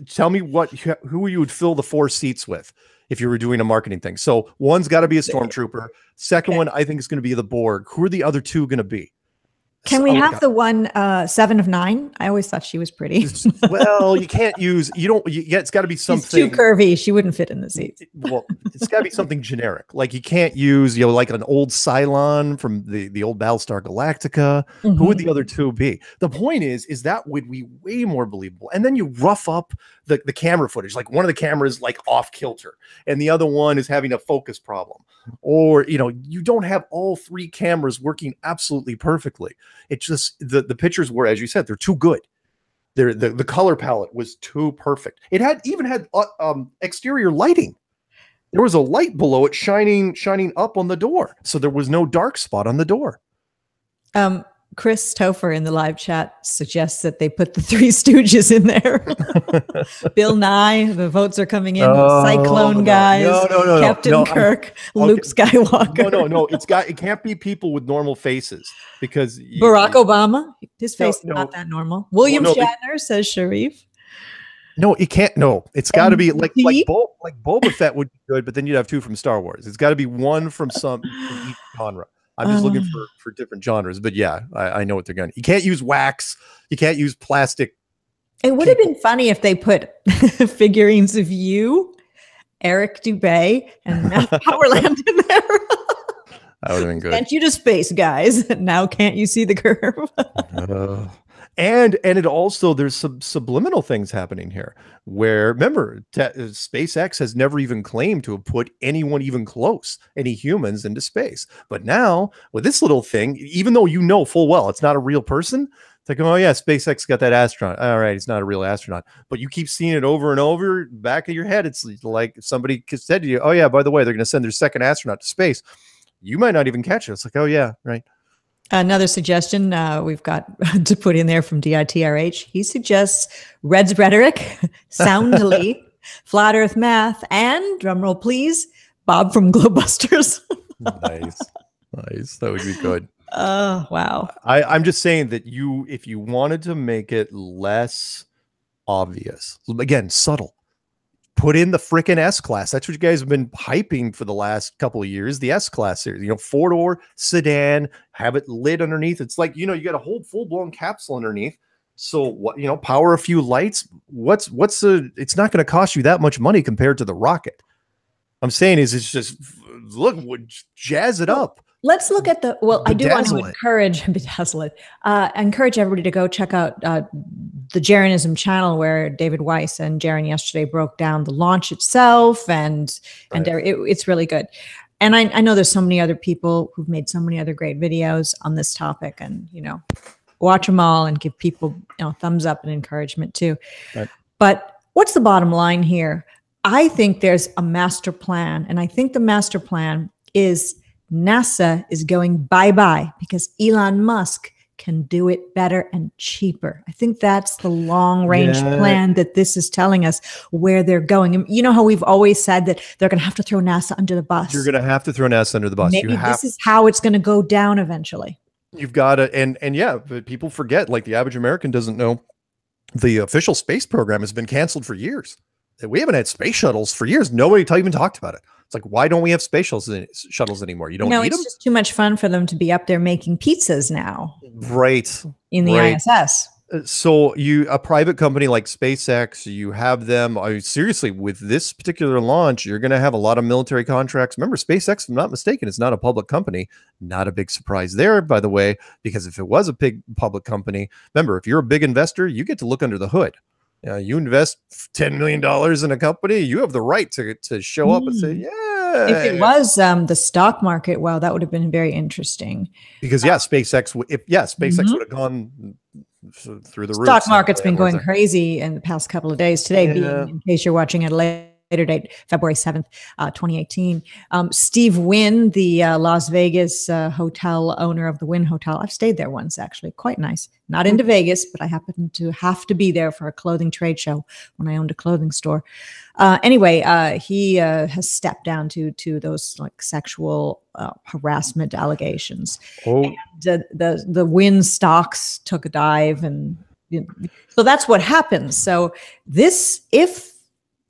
tell me what who you would fill the four seats with if you were doing a marketing thing. So one's got to be a stormtrooper. Second okay. one, I think is going to be the Borg. Who are the other two going to be? Can we oh, have God. the one uh, seven of nine? I always thought she was pretty. Well, you can't use you don't. You, yeah, it's got to be something. She's too curvy. She wouldn't fit in the seats. Well, it's got to be something generic. Like you can't use you know like an old Cylon from the the old Battlestar Galactica. Mm-hmm. Who would the other two be? The point is, is that would be way more believable. And then you rough up the the camera footage. Like one of the cameras like off kilter, and the other one is having a focus problem. Or you know you don't have all three cameras working absolutely perfectly. It's just the, the pictures were, as you said, they're too good. They're, the, the color palette was too perfect. It had even had uh, um, exterior lighting. There was a light below it shining shining up on the door. So there was no dark spot on the door. Um, Chris Topher in the live chat suggests that they put the Three Stooges in there. Bill Nye, the votes are coming in. Oh, Cyclone no, guys, no, no, no, Captain no, Kirk, I'm, Luke okay. Skywalker. No, no, no. It's got. It can't be people with normal faces because you, Barack Obama, his face no, is no, not that normal. William no, no, Shatner it, says Sharif. No, it can't. No, it's got to be like like Bob, like Boba Fett would be good, but then you'd have two from Star Wars. It's got to be one from some from each genre. I'm just um, looking for, for different genres, but yeah, I, I know what they're going to. You can't use wax. You can't use plastic. It would have been funny if they put figurines of you, Eric Dubay, and Matt Powerland in there. That would have been good. Sent you to space, guys. Now can't you see the curve? uh, and and it also, there's some subliminal things happening here where, remember, SpaceX has never even claimed to have put anyone even close, any humans into space. But now, with this little thing, even though you know full well it's not a real person, it's like, oh yeah, SpaceX got that astronaut. All right, it's not a real astronaut. But you keep seeing it over and over, back of your head, it's like somebody said to you, oh yeah, by the way, they're going to send their second astronaut to space. You might not even catch it. It's like, oh yeah, right. Another suggestion uh, we've got to put in there from D I T R H. He suggests Red's rhetoric, soundly, flat earth math, and drumroll please, Bob from Globusters. Nice. Nice. That would be good. Oh, wow. I, I'm just saying that you, if you wanted to make it less obvious, again, subtle, put in the frickin' S class. That's what you guys have been hyping for the last couple of years, the S class series. You know, four-door sedan, have it lit underneath. It's like, you know, you got a whole full-blown capsule underneath. So, what you know, power a few lights. What's, what's the, it's not going to cost you that much money compared to the rocket. I'm saying is it's just, look, jazz it up. Let's look at the, well, bedazzle I do want to encourage, bedazzle it, uh, encourage everybody to go check out uh, the Jaronism channel where David Weiss and Jaron yesterday broke down the launch itself and right. and it, it's really good. And I, I know there's so many other people who've made so many other great videos on this topic and, you know, watch them all and give people, you know, thumbs up and encouragement too. Right. But what's the bottom line here? I think there's a master plan. And I think the master plan is NASA is going bye-bye because Elon Musk can do it better and cheaper. I think that's the long-range yeah. plan that this is telling us where they're going. And you know how we've always said that they're going to have to throw NASA under the bus. You're going to have to throw NASA under the bus. Maybe you have this is how it's going to go down eventually. You've got to, and and yeah, but people forget, like the average American doesn't know the official space program has been canceled for years. We haven't had space shuttles for years. Nobody even talked about it. It's like, why don't we have space shuttles anymore? You don't need them? No, it's just too much fun for them to be up there making pizzas now. Right. In the right. I S S. So you, a private company like SpaceX, you have them. I mean, seriously, with this particular launch, you're going to have a lot of military contracts. Remember, SpaceX, if I'm not mistaken, is not a public company. Not a big surprise there, by the way, because if it was a big public company, remember, if you're a big investor, you get to look under the hood. Uh, you invest ten million dollars in a company, you have the right to, to show up mm. and say, yeah. If it was um, the stock market, wow, that would have been very interesting. Because, yeah, uh, SpaceX, if yeah, SpaceX mm-hmm. would have gone through the roof. Stock market's been going crazy in the past couple of days. Today, yeah. being, in case you're watching it later date, February seventh, uh, twenty eighteen. Um, Steve Wynn, the uh, Las Vegas uh, hotel owner of the Wynn Hotel. I've stayed there once, actually. Quite nice. Not into Vegas, but I happened to have to be there for a clothing trade show when I owned a clothing store. Uh, anyway, uh, he uh, has stepped down to to those like sexual uh, harassment allegations. Oh. And the, the, the Wynn stocks took a dive. And you know, so that's what happens. So this, if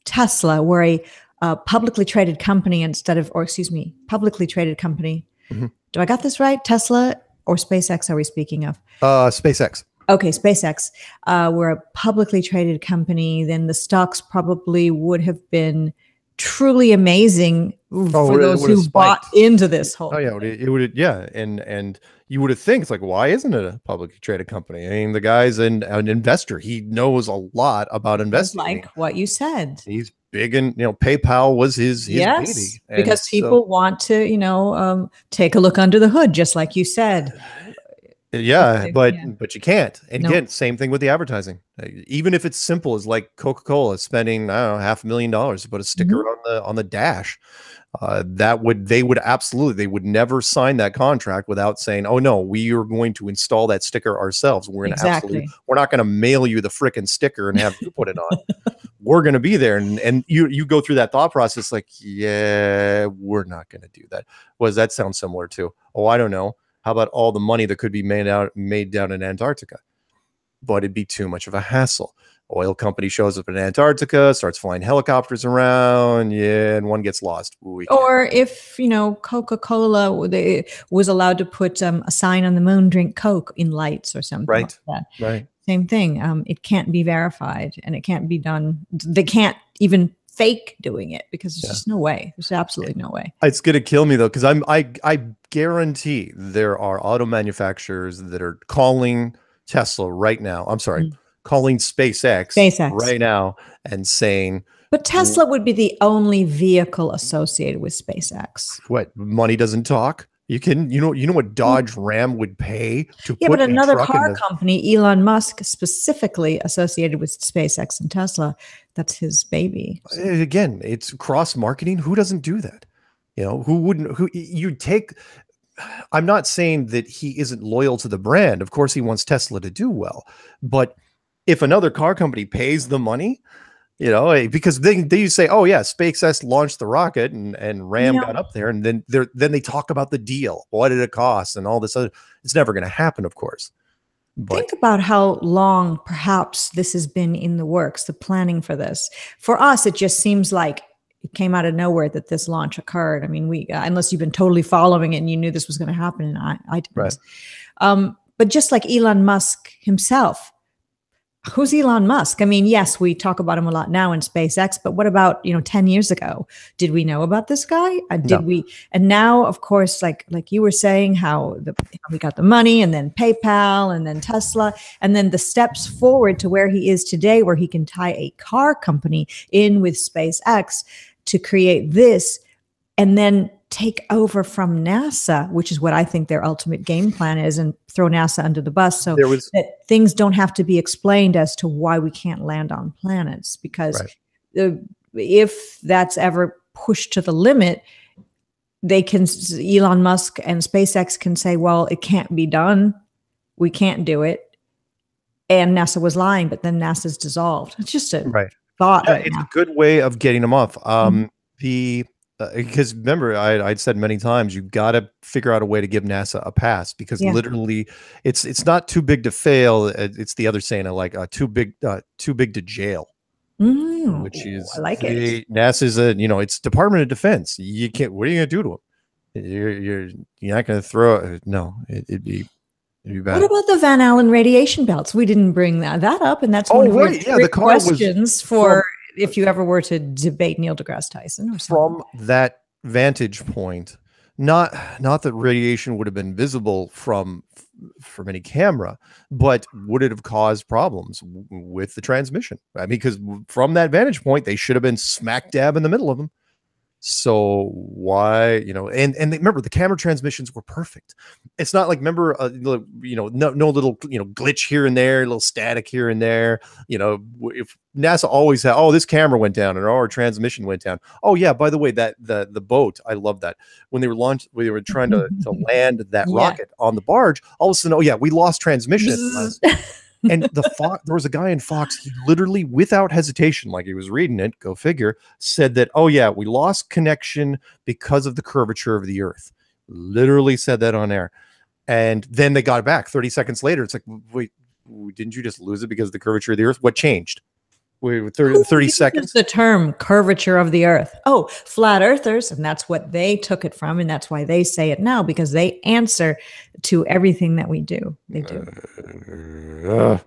Tesla were a uh, publicly traded company instead of, or excuse me, publicly traded company. Mm-hmm. Do I got this right? Tesla or SpaceX are we speaking of? Uh, SpaceX. Okay, SpaceX. Uh, were a publicly traded company, then the stocks probably would have been truly amazing oh, for those who bought into this whole. Oh yeah, it would. Have, yeah, and and you would have think it's like, why isn't it a publicly traded company? I mean, the guy's an, an investor. He knows a lot about investing. Like what you said, he's big, and you know, PayPal was his, his yes, baby. And because people so, want to, you know, um, take a look under the hood, just like you said. Yeah, but can. but you can't. And nope. again, same thing with the advertising. Even if it's simple as like Coca-Cola spending, I don't know, half a million dollars to put a sticker mm-hmm. on the on the dash, uh, that would they would absolutely they would never sign that contract without saying, oh no, we are going to install that sticker ourselves. We're gonna exactly. absolutely we're not going to mail you the frickin' sticker and have you put it on. We're going to be there, and and you you go through that thought process like, yeah, we're not going to do that. What does that sound similar to? Oh, I don't know. How about all the money that could be made out made down in Antarctica? But it'd be too much of a hassle. Oil company shows up in Antarctica, starts flying helicopters around, yeah, and one gets lost. We or if, you know, Coca-Cola they was allowed to put um, a sign on the moon, drink Coke in lights or something right. like that. Right. Same thing. Um, it can't be verified and it can't be done. They can't even fake doing it because there's yeah. just no way. There's absolutely no way. It's gonna kill me though, because I'm I I guarantee there are auto manufacturers that are calling Tesla right now. I'm sorry, mm. calling SpaceX, SpaceX right now and saying. But Tesla would be the only vehicle associated with SpaceX. What, money doesn't talk? You can you know you know what Dodge Ram would pay to yeah, put but another truck car in the company, Elon Musk specifically associated with SpaceX and Tesla, that's his baby. So. Again, it's cross marketing. Who doesn't do that? You know, who wouldn't? Who you'd take? I'm not saying that he isn't loyal to the brand. Of course, he wants Tesla to do well. But if another car company pays the money. You know, because then they say, "Oh yeah, SpaceX launched the rocket, and and Ram yeah. got up there, and then they're then they talk about the deal, what did it cost, and all this other." It's never going to happen, of course. But think about how long, perhaps, this has been in the works, the planning for this. For us, it just seems like it came out of nowhere that this launch occurred. I mean, we uh, unless you've been totally following it and you knew this was going to happen, and I, I didn't. Right. Um, but just like Elon Musk himself. Who's Elon Musk? I mean, yes, we talk about him a lot now in SpaceX, but what about, you know, ten years ago? Did we know about this guy? Uh, did no. we? And now, of course, like like you were saying, how, the, how we got the money and then PayPal and then Tesla and then the steps forward to where he is today, where he can tie a car company in with SpaceX to create this and then take over from NASA, which is what I think their ultimate game plan is, and throw NASA under the bus so there was, that things don't have to be explained as to why we can't land on planets because right. the if that's ever pushed to the limit, they can, Elon Musk and SpaceX can say, well, it can't be done. We can't do it. And NASA was lying, but then NASA's dissolved. It's just a right. thought. Yeah, right it's now. a good way of getting them off. Um, mm-hmm. The because uh, remember, I, I'd said many times, you got to figure out a way to give NASA a pass, because yeah. literally, it's it's not too big to fail. It's the other saying, like uh, too big, uh, too big to jail. Mm, which is I like the, it. NASA's a you know it's Department of Defense. You can't. What are you gonna do to them? You're you're you're not gonna throw it. No, it, it'd be. What about the Van Allen radiation belts? We didn't bring that, that up, and that's oh, one of right. the yeah, the questions for from, if you ever were to debate Neil deGrasse Tyson or something. From that vantage point, not not that radiation would have been visible from from any camera, but would it have caused problems with the transmission? I mean, because from that vantage point, they should have been smack dab in the middle of them. So why, you know, and, and remember, the camera transmissions were perfect. It's not like, remember, uh, you know, no, no little, you know, glitch here and there, a little static here and there. You know, if NASA always had, oh, this camera went down and our transmission went down. Oh yeah. By the way, that the, the boat, I love that when they were launched, we were trying to, to land that yeah. rocket on the barge. All of a sudden, oh yeah, we lost transmission. And the Fox, there was a guy in Fox, he literally, without hesitation, like he was reading it, go figure, said that, oh yeah, we lost connection because of the curvature of the Earth. Literally said that on air. And then they got it back thirty seconds later. It's like, wait, didn't you just lose it because of the curvature of the Earth? What changed? Wait, thirty, thirty seconds. The term curvature of the Earth. Oh, flat earthers. And that's what they took it from. And that's why they say it now, because they answer to everything that we do. They do. Uh,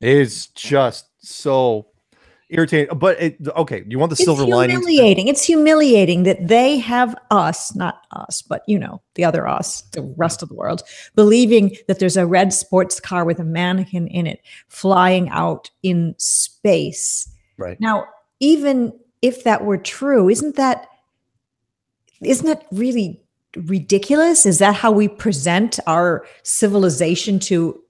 it's just so irritating. But it, okay, you want the silver lining? It's humiliating. It's humiliating that they have us, not us, but you know, the other us, the rest of the world, believing that there's a red sports car with a mannequin in it flying out in space. Right. Now, even if that were true, isn't that isn't that really ridiculous? Is that how we present our civilization to,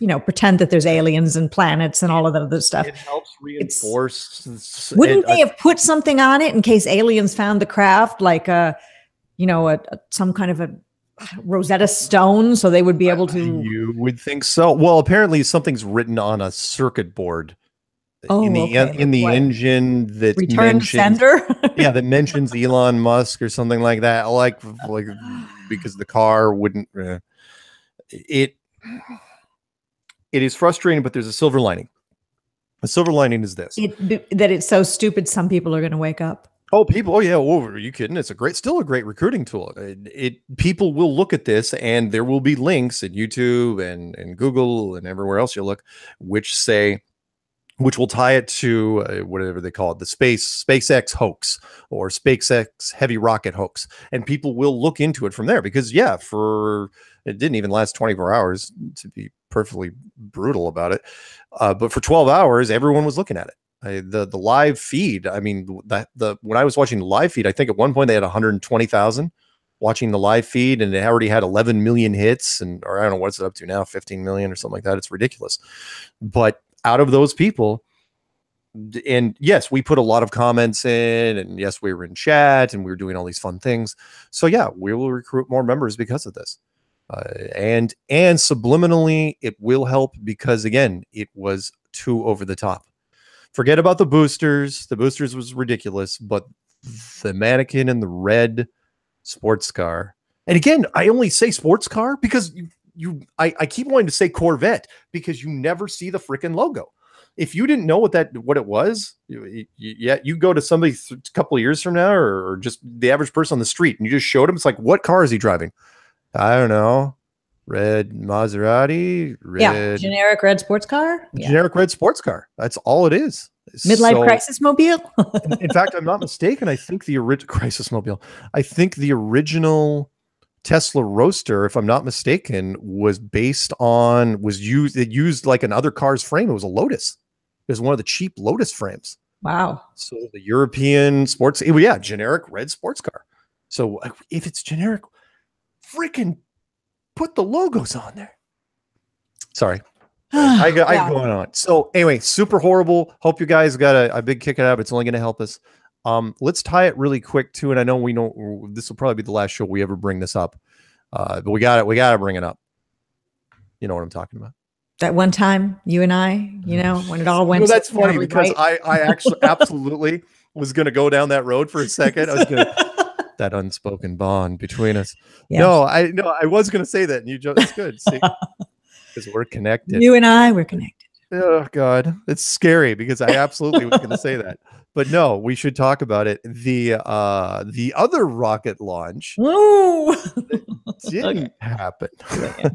you know, pretend that there's aliens and planets and all of that other stuff? It helps reinforce. It's, wouldn't it, they have put something on it in case aliens found the craft, like a, you know, a, a some kind of a Rosetta Stone, so they would be able to? You would think so. Well, apparently something is written on a circuit board. Oh, in the okay. en in the what? engine that Return mentions, sender? yeah, that mentions Elon Musk or something like that. Like, like because the car wouldn't. Uh, it it is frustrating, but there's a silver lining. The silver lining is this: it, that it's so stupid, some people are going to wake up. Oh, people! Oh, yeah. Oh, are you kidding? It's a great, still a great recruiting tool. It, it people will look at this, and there will be links in YouTube and and Google and everywhere else you look, which say. Which will tie it to uh, whatever they call it, the space SpaceX hoax or SpaceX heavy rocket hoax. And people will look into it from there because, yeah, for it didn't even last twenty-four hours to be perfectly brutal about it. Uh, but for twelve hours, everyone was looking at it. I, the the live feed, I mean, that the when I was watching the live feed, I think at one point they had one hundred twenty thousand watching the live feed, and it already had eleven million hits. And or I don't know what's it up to now, fifteen million or something like that. It's ridiculous. But out of those people, and yes, we put a lot of comments in, and yes, we were in chat, and we were doing all these fun things. So yeah, we will recruit more members because of this, uh, and and subliminally it will help because again, it was too over the top. Forget about the boosters; the boosters was ridiculous, but the mannequin and the red sports car. And again, I only say sports car because. You, You, I, I keep wanting to say Corvette because you never see the freaking logo. If you didn't know what that what it was, you, you, yeah, you go to somebody a couple of years from now, or, or just the average person on the street, and you just showed him. It's like, what car is he driving? I don't know. Red Maserati. Red, yeah, generic red sports car. Generic yeah. red sports car. That's all it is. Midlife so, crisis mobile. in, in fact, I'm not mistaken. I think the original crisis mobile. I think the original. Tesla Roadster, if I'm not mistaken, was based on was used it used like another car's frame. It was a Lotus. It was one of the cheap Lotus frames. Wow. So the European sports, it, yeah, generic red sports car. So if it's generic, freaking put the logos on there. Sorry. I got I yeah. going on. So anyway, super horrible. Hope you guys got a, a big kick out of it. It's only going to help us. Um, let's tie it really quick too, and I know we know this will probably be the last show we ever bring this up, uh, but we got it. We got to bring it up. You know what I'm talking about? That one time you and I, you know, when it all went. Well, that's funny because right? I, I actually absolutely was going to go down that road for a second. I was going that unspoken bond between us. Yeah. No, I no, I was going to say that, and you just it's good. See, because we're connected. You and I, we're connected. Oh God, it's scary because I absolutely was going to say that. But no, we should talk about it. The uh, the other rocket launch that didn't okay. happen. Yeah.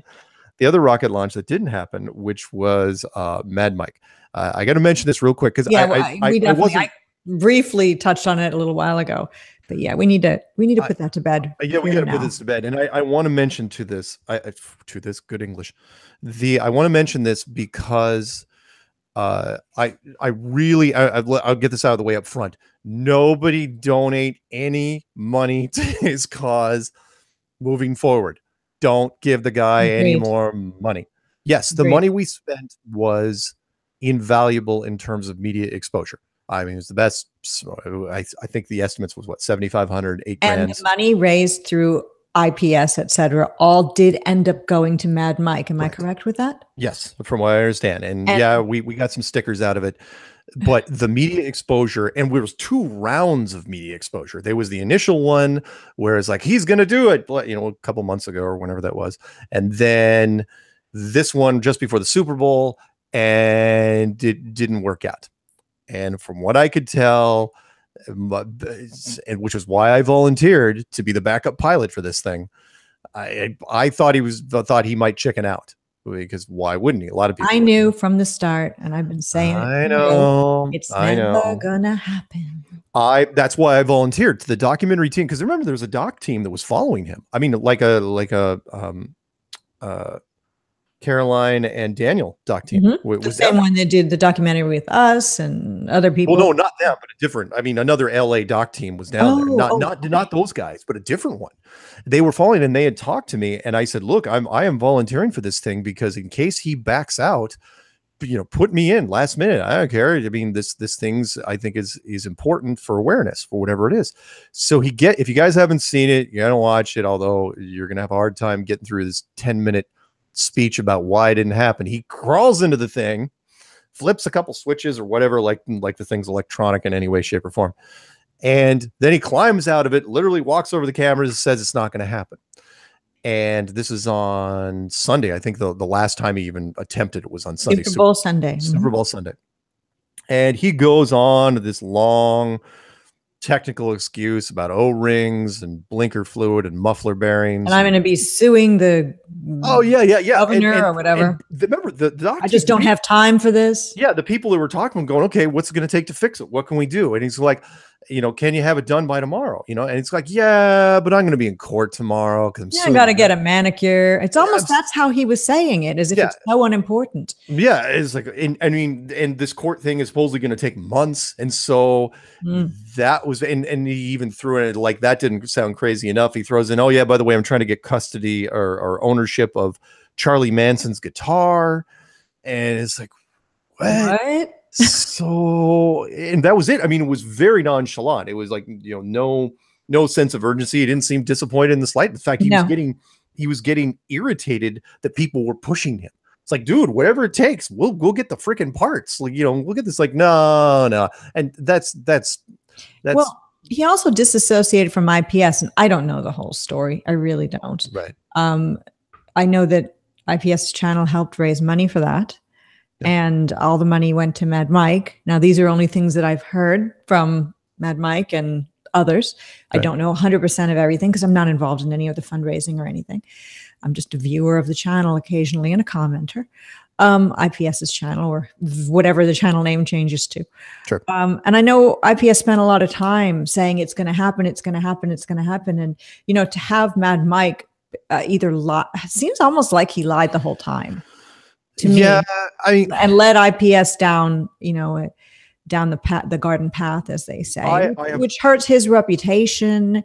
The other rocket launch that didn't happen, which was uh, Mad Mike. Uh, I got to mention this real quick because yeah, I, I, I, I wasn't I briefly touched on it a little while ago. But yeah, we need to we need to put I, that to bed. Yeah, we got to put this to bed. And I, I want to mention to this I, to this good English. The I want to mention this because. Uh, I I really I, I'll get this out of the way up front. Nobody donate any money to his cause moving forward. Don't give the guy Agreed. any more money. Yes, the Agreed. money we spent was invaluable in terms of media exposure. I mean, it's the best. So I I think the estimates was what seventy-five hundred, eight grand. And the money raised through I P S, et cetera, all did end up going to Mad Mike. Am right. I correct with that? Yes, from what I understand. And, and yeah, we, we got some stickers out of it, but the media exposure, and there was two rounds of media exposure. There was the initial one where it's like, he's going to do it, you know, a couple months ago or whenever that was. And then this one just before the Super Bowl, and it didn't work out. And from what I could tell, and which is why I volunteered to be the backup pilot for this thing. I I thought he was thought he might chicken out because why wouldn't he? A lot of people. I knew from the start, and I've been saying. I know it's I never know. gonna happen. I that's why I volunteered to the documentary team because remember there was a doc team that was following him. I mean, like a like a um, uh, Caroline and Daniel doc team. Mm-hmm. was the same that one that did the documentary with us and other people. Well, no, not them, but a different. I mean, another L A doc team was down oh, there. Not, oh, not, okay. not those guys, but a different one. They were following, and they had talked to me, and I said, "Look, I'm, I am volunteering for this thing because in case he backs out, you know, put me in last minute. I don't care. I mean, this, this thing's I think is is important for awareness for whatever it is." So he get if you guys haven't seen it, you gotta watch it. Although you're gonna have a hard time getting through this ten minute speech about why it didn't happen. He crawls into the thing, flips a couple switches or whatever, like like the thing's electronic in any way, shape, or form, and then he climbs out of it, literally walks over the cameras and says it's not going to happen. And this is on Sunday. I think the, the last time he even attempted it was on Sunday. Super Bowl Super, Sunday. Super Bowl Sunday. And he goes on to this long technical excuse about O-rings and blinker fluid and muffler bearings. And I'm going to be suing the oh yeah yeah yeah governor and, and, or whatever. The, remember the, the doctor, I just don't have time for this. Yeah, the people that were talking going, okay, what's it going to take to fix it? What can we do? And he's like, you know, can you have it done by tomorrow? You know, and it's like, yeah, but I'm going to be in court tomorrow because I'm yeah, I got to get a manicure. It's almost yeah, that's how he was saying it, as if yeah. it's so unimportant. Yeah, it's like, and, I mean, and this court thing is supposedly going to take months, and so mm. that was, and and he even threw in like that didn't sound crazy enough. He throws in, oh yeah, by the way, I'm trying to get custody or, or ownership of Charlie Manson's guitar, and it's like, what? What? So, and that was it. I mean, it was very nonchalant. It was like, you know, no, no sense of urgency. He didn't seem disappointed in the slight. In fact, he no. was getting, he was getting irritated that people were pushing him. It's like, dude, whatever it takes, we'll, we'll get the freaking parts. Like, you know, we'll get this. Like, no, no. And that's, that's, that's. Well, he also disassociated from I P S, and I don't know the whole story. I really don't. Right. Um, I know that I P S channel helped raise money for that. Yeah. And all the money went to Mad Mike. Now, these are only things that I've heard from Mad Mike and others. Right. I don't know one hundred percent of everything because I'm not involved in any of the fundraising or anything. I'm just a viewer of the channel occasionally and a commenter. Um, IPS's channel or whatever the channel name changes to. Sure. Um, and I know I P S spent a lot of time saying it's going to happen, it's going to happen, it's going to happen. And, you know, to have Mad Mike uh, either lie seems almost like he lied the whole time. To me, yeah, I mean, and led I P S down, you know, down the path, the garden path, as they say, I, I have, which hurts his reputation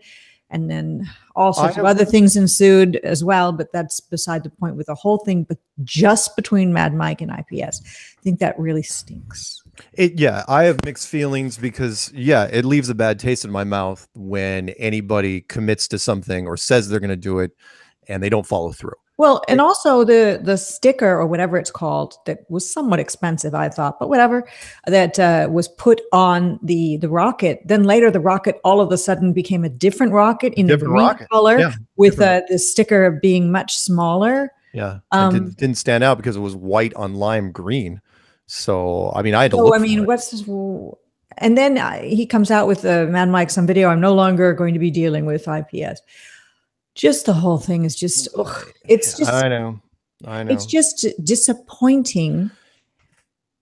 And then all sorts of other things ensued as well, but that's beside the point with the whole thing, but just between Mad Mike and I P S. I think that really stinks. It, yeah, I have mixed feelings because, yeah, it leaves a bad taste in my mouth when anybody commits to something or says they're going to do it and they don't follow through. Well, and also the the sticker or whatever it's called that was somewhat expensive, I thought, but whatever, that uh, was put on the the rocket. Then later, the rocket all of a sudden became a different rocket in different a green rocket. color yeah, with uh, the sticker being much smaller. Yeah, um, it didn't, didn't stand out because it was white on lime green. So, I mean, I had to so, look I mean, for it. what's this? And then uh, he comes out with uh, Mad Mike, some video, I'm no longer going to be dealing with I P S. Just the whole thing is just, ugh, it's just, I know, I know. It's just disappointing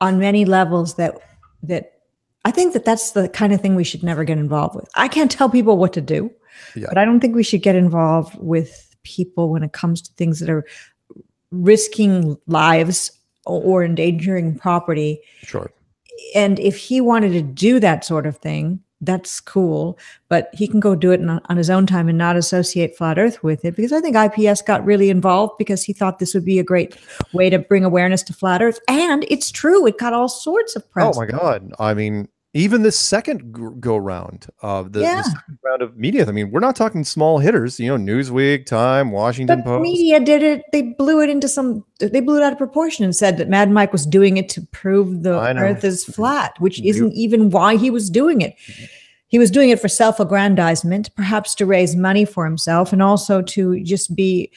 on many levels that, that I think that that's the kind of thing we should never get involved with. I can't tell people what to do, yeah. but I don't think we should get involved with people when it comes to things that are risking lives or, or endangering property. Sure. And if he wanted to do that sort of thing, that's cool, but he can go do it on, on his own time and not associate Flat Earth with it, because I think I P S got really involved because he thought this would be a great way to bring awareness to Flat Earth. And it's true. It got all sorts of press. Oh, my God. I mean, even the second go round of the, yeah. the second round of media. I mean, we're not talking small hitters, you know, Newsweek, Time, Washington but Post. Media did it. They blew it into some, they blew it out of proportion and said that Mad Mike was doing it to prove the Earth is flat, which isn't even why he was doing it. He was doing it for self-aggrandizement, perhaps to raise money for himself, and also to just be,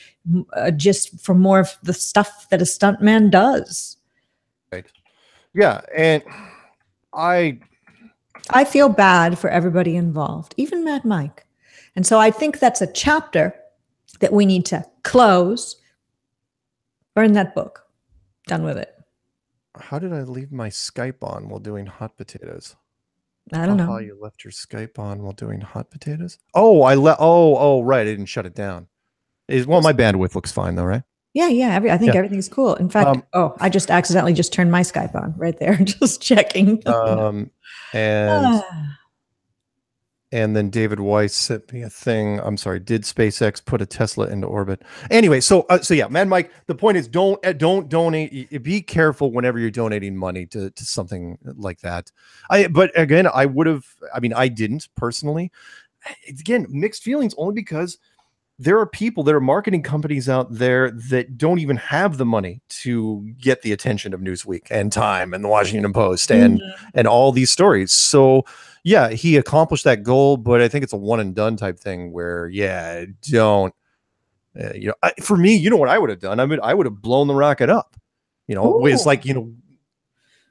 uh, just for more of the stuff that a stuntman does. Right. Yeah. And I, I feel bad for everybody involved, even Mad Mike. And so I think that's a chapter that we need to close. Burn that book. Done with it. How did I leave my Skype on while doing hot potatoes? I don't know. How you left your Skype on while doing hot potatoes? Oh, I let. Oh, oh, right. I didn't shut it down. Is well, my bandwidth looks fine though, right? Yeah, yeah. Every, I think yeah. everything's cool. In fact, um, oh, I just accidentally just turned my Skype on right there. Just checking. Um, and and then David Weiss sent me a thing. I'm sorry. Did SpaceX put a Tesla into orbit? Anyway, so uh, so yeah, Mad Mike. The point is, don't don't donate. Be careful whenever you're donating money to to something like that. I but again, I would have. I mean, I didn't personally. Again, mixed feelings only because there are people, there are marketing companies out there that don't even have the money to get the attention of Newsweek and Time and the Washington Post and, mm-hmm. and all these stories. So yeah, he accomplished that goal, but I think it's a one and done type thing where, yeah, don't, uh, you know, I, for me, you know what I would have done? I mean, I would have blown the rocket up, you know, Ooh. it's like, you know,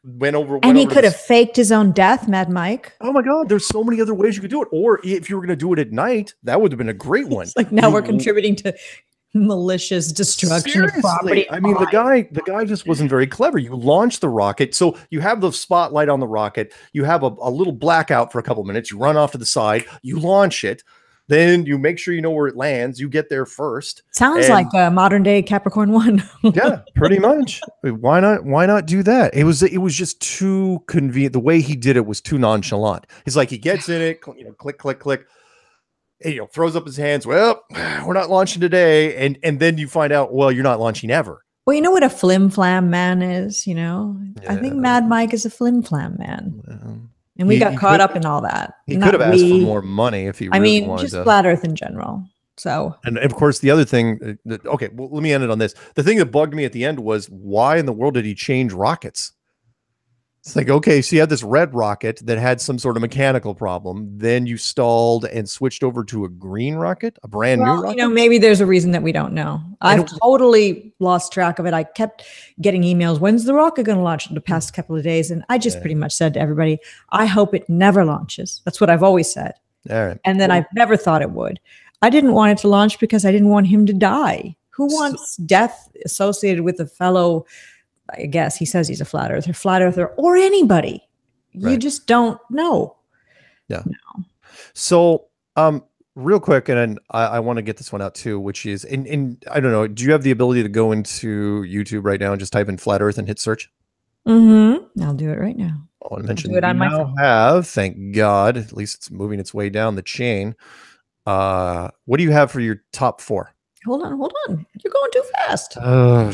went over went and he over could have faked his own death, Mad Mike. Oh my God, there's so many other ways you could do it. Or if you were going to do it at night, that would have been a great one. It's like now you, we're contributing to malicious destruction seriously. of property. I mean, the guy, the guy just wasn't very clever. You launch the rocket, so you have the spotlight on the rocket. You have a, a little blackout for a couple minutes. You run off to the side. You launch it. Then you make sure you know where it lands. You get there first. Sounds like a modern day Capricorn One. Yeah, pretty much. Why not? Why not do that? It was it was just too convenient. The way he did it was too nonchalant. It's like he gets in it, you know, click, click, click. And, you know, throws up his hands. Well, we're not launching today. And and then you find out, well, you're not launching ever. Well, you know what a flim flam man is. You know, yeah. I think Mad Mike is a flim flam man. Well. And we he, got he caught could, up in all that. He Not could have asked we, for more money if he really I mean, wanted just to. Flat Earth in general. So, and of course, the other thing that, okay, well, let me end it on this. The thing that bugged me at the end was, why in the world did he change rockets? It's like, okay, so you had this red rocket that had some sort of mechanical problem. Then you stalled and switched over to a green rocket, a brand well, new rocket. You know, maybe there's a reason that we don't know. I've don't, totally lost track of it. I kept getting emails. When's the rocket going to launch in the past couple of days? And I just yeah. pretty much said to everybody, I hope it never launches. That's what I've always said. All right. And then cool. I've never thought it would. I didn't want it to launch because I didn't want him to die. Who wants so, death associated with a fellow... I guess he says he's a flat earther, flat earther, or anybody. You right. just don't know. Yeah. No. So, um, real quick, and then I, I want to get this one out too, which is, in, in I don't know, do you have the ability to go into YouTube right now and just type in flat Earth and hit search? Mm-hmm. I'll do it right now. I want to mention. Do it on my phone. Have, thank God, at least it's moving its way down the chain. Uh, what do you have for your top four? Hold on, hold on. You're going too fast. Oh,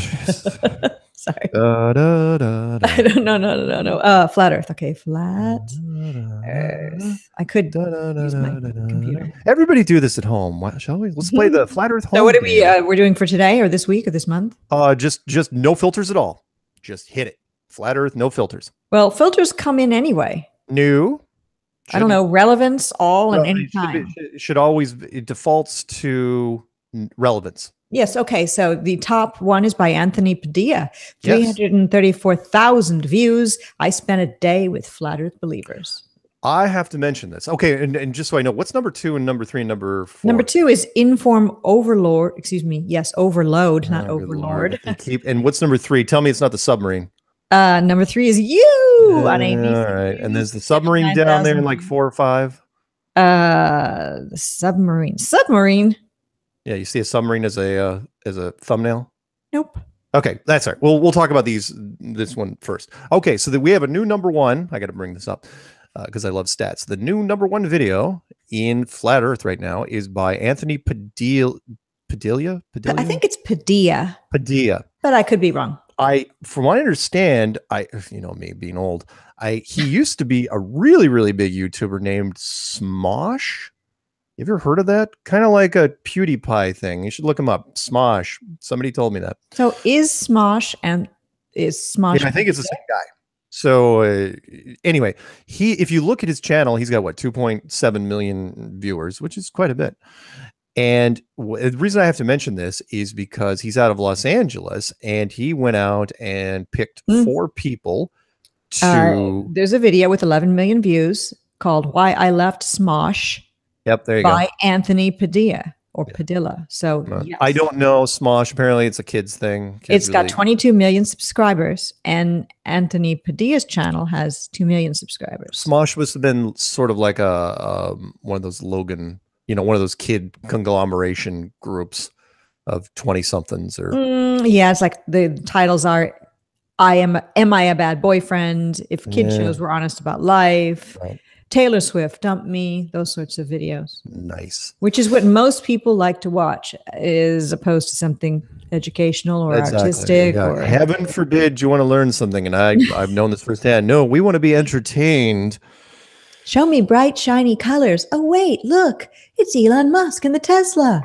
sorry. Da, da, da, da. I don't know, no, no, no, no. Uh, flat Earth. Okay, flat da, da, da, Earth. I could da, da, da, use my da, da, computer. Everybody do this at home, why, shall we? Let's play the Flat Earth home. So what are we? Uh, we're doing for today, or this week, or this month? Uh, just, just no filters at all. Just hit it. Flat Earth, no filters. Well, filters come in anyway. New. Should I don't know. Relevance, all no, and any time. Should, it should always it defaults to relevance. Yes. Okay. So the top one is by Anthony Padilla. Yes. three hundred thirty-four thousand views. I spent a day with Flat Earth Believers. I have to mention this. Okay. And, and just so I know, what's number two and number three and number four? Number two is Inform Overlord. Excuse me. Yes. Overload, not Overlord. Overlord. And, keep, and what's number three? Tell me it's not the submarine. Uh, number three is you yeah, on A B C. All right. And there's the submarine nine, down there in like four or five. Uh, the submarine. Submarine. Yeah, you see a submarine as a uh, as a thumbnail? Nope. Okay, that's all right. Well, we'll talk about these this one first. Okay, so that we have a new number one. I got to bring this up because uh, I love stats. The new number one video in Flat Earth right now is by Anthony Padilla. Padilla? Padilla? I think it's Padilla. Padilla. But I could be wrong. I, from what I understand, I you know me being old, I he used to be a really really big YouTuber named Smosh. Have you ever heard of that? Kind of like a PewDiePie thing. You should look him up. Smosh. Somebody told me that. So is Smosh and is Smosh? Yeah, I think it's the same guy. So uh, anyway, he if you look at his channel, he's got what two point seven million viewers, which is quite a bit. And the reason I have to mention this is because he's out of Los Angeles and he went out and picked mm. four people. To uh, there's a video with eleven million views called "Why I Left Smosh." Yep, there you by go. By Anthony Padilla or yeah. Padilla. So uh, yes. I don't know Smosh. Apparently, it's a kids thing. Kids it's really. Got twenty-two million subscribers, and Anthony Padilla's channel has two million subscribers. Smosh must have been sort of like a um, one of those Logan, you know, one of those kid conglomeration groups of twenty somethings or mm, yeah, it's like the titles are. I am. Am I a bad boyfriend? If kid yeah. shows were honest about life. Right. Taylor Swift, dump me, those sorts of videos. Nice. Which is what most people like to watch, as opposed to something educational or exactly. artistic. Yeah. Or heaven forbid you want to learn something, and I, I've known this firsthand. No, we want to be entertained. Show me bright, shiny colors. Oh, wait, look, it's Elon Musk and the Tesla.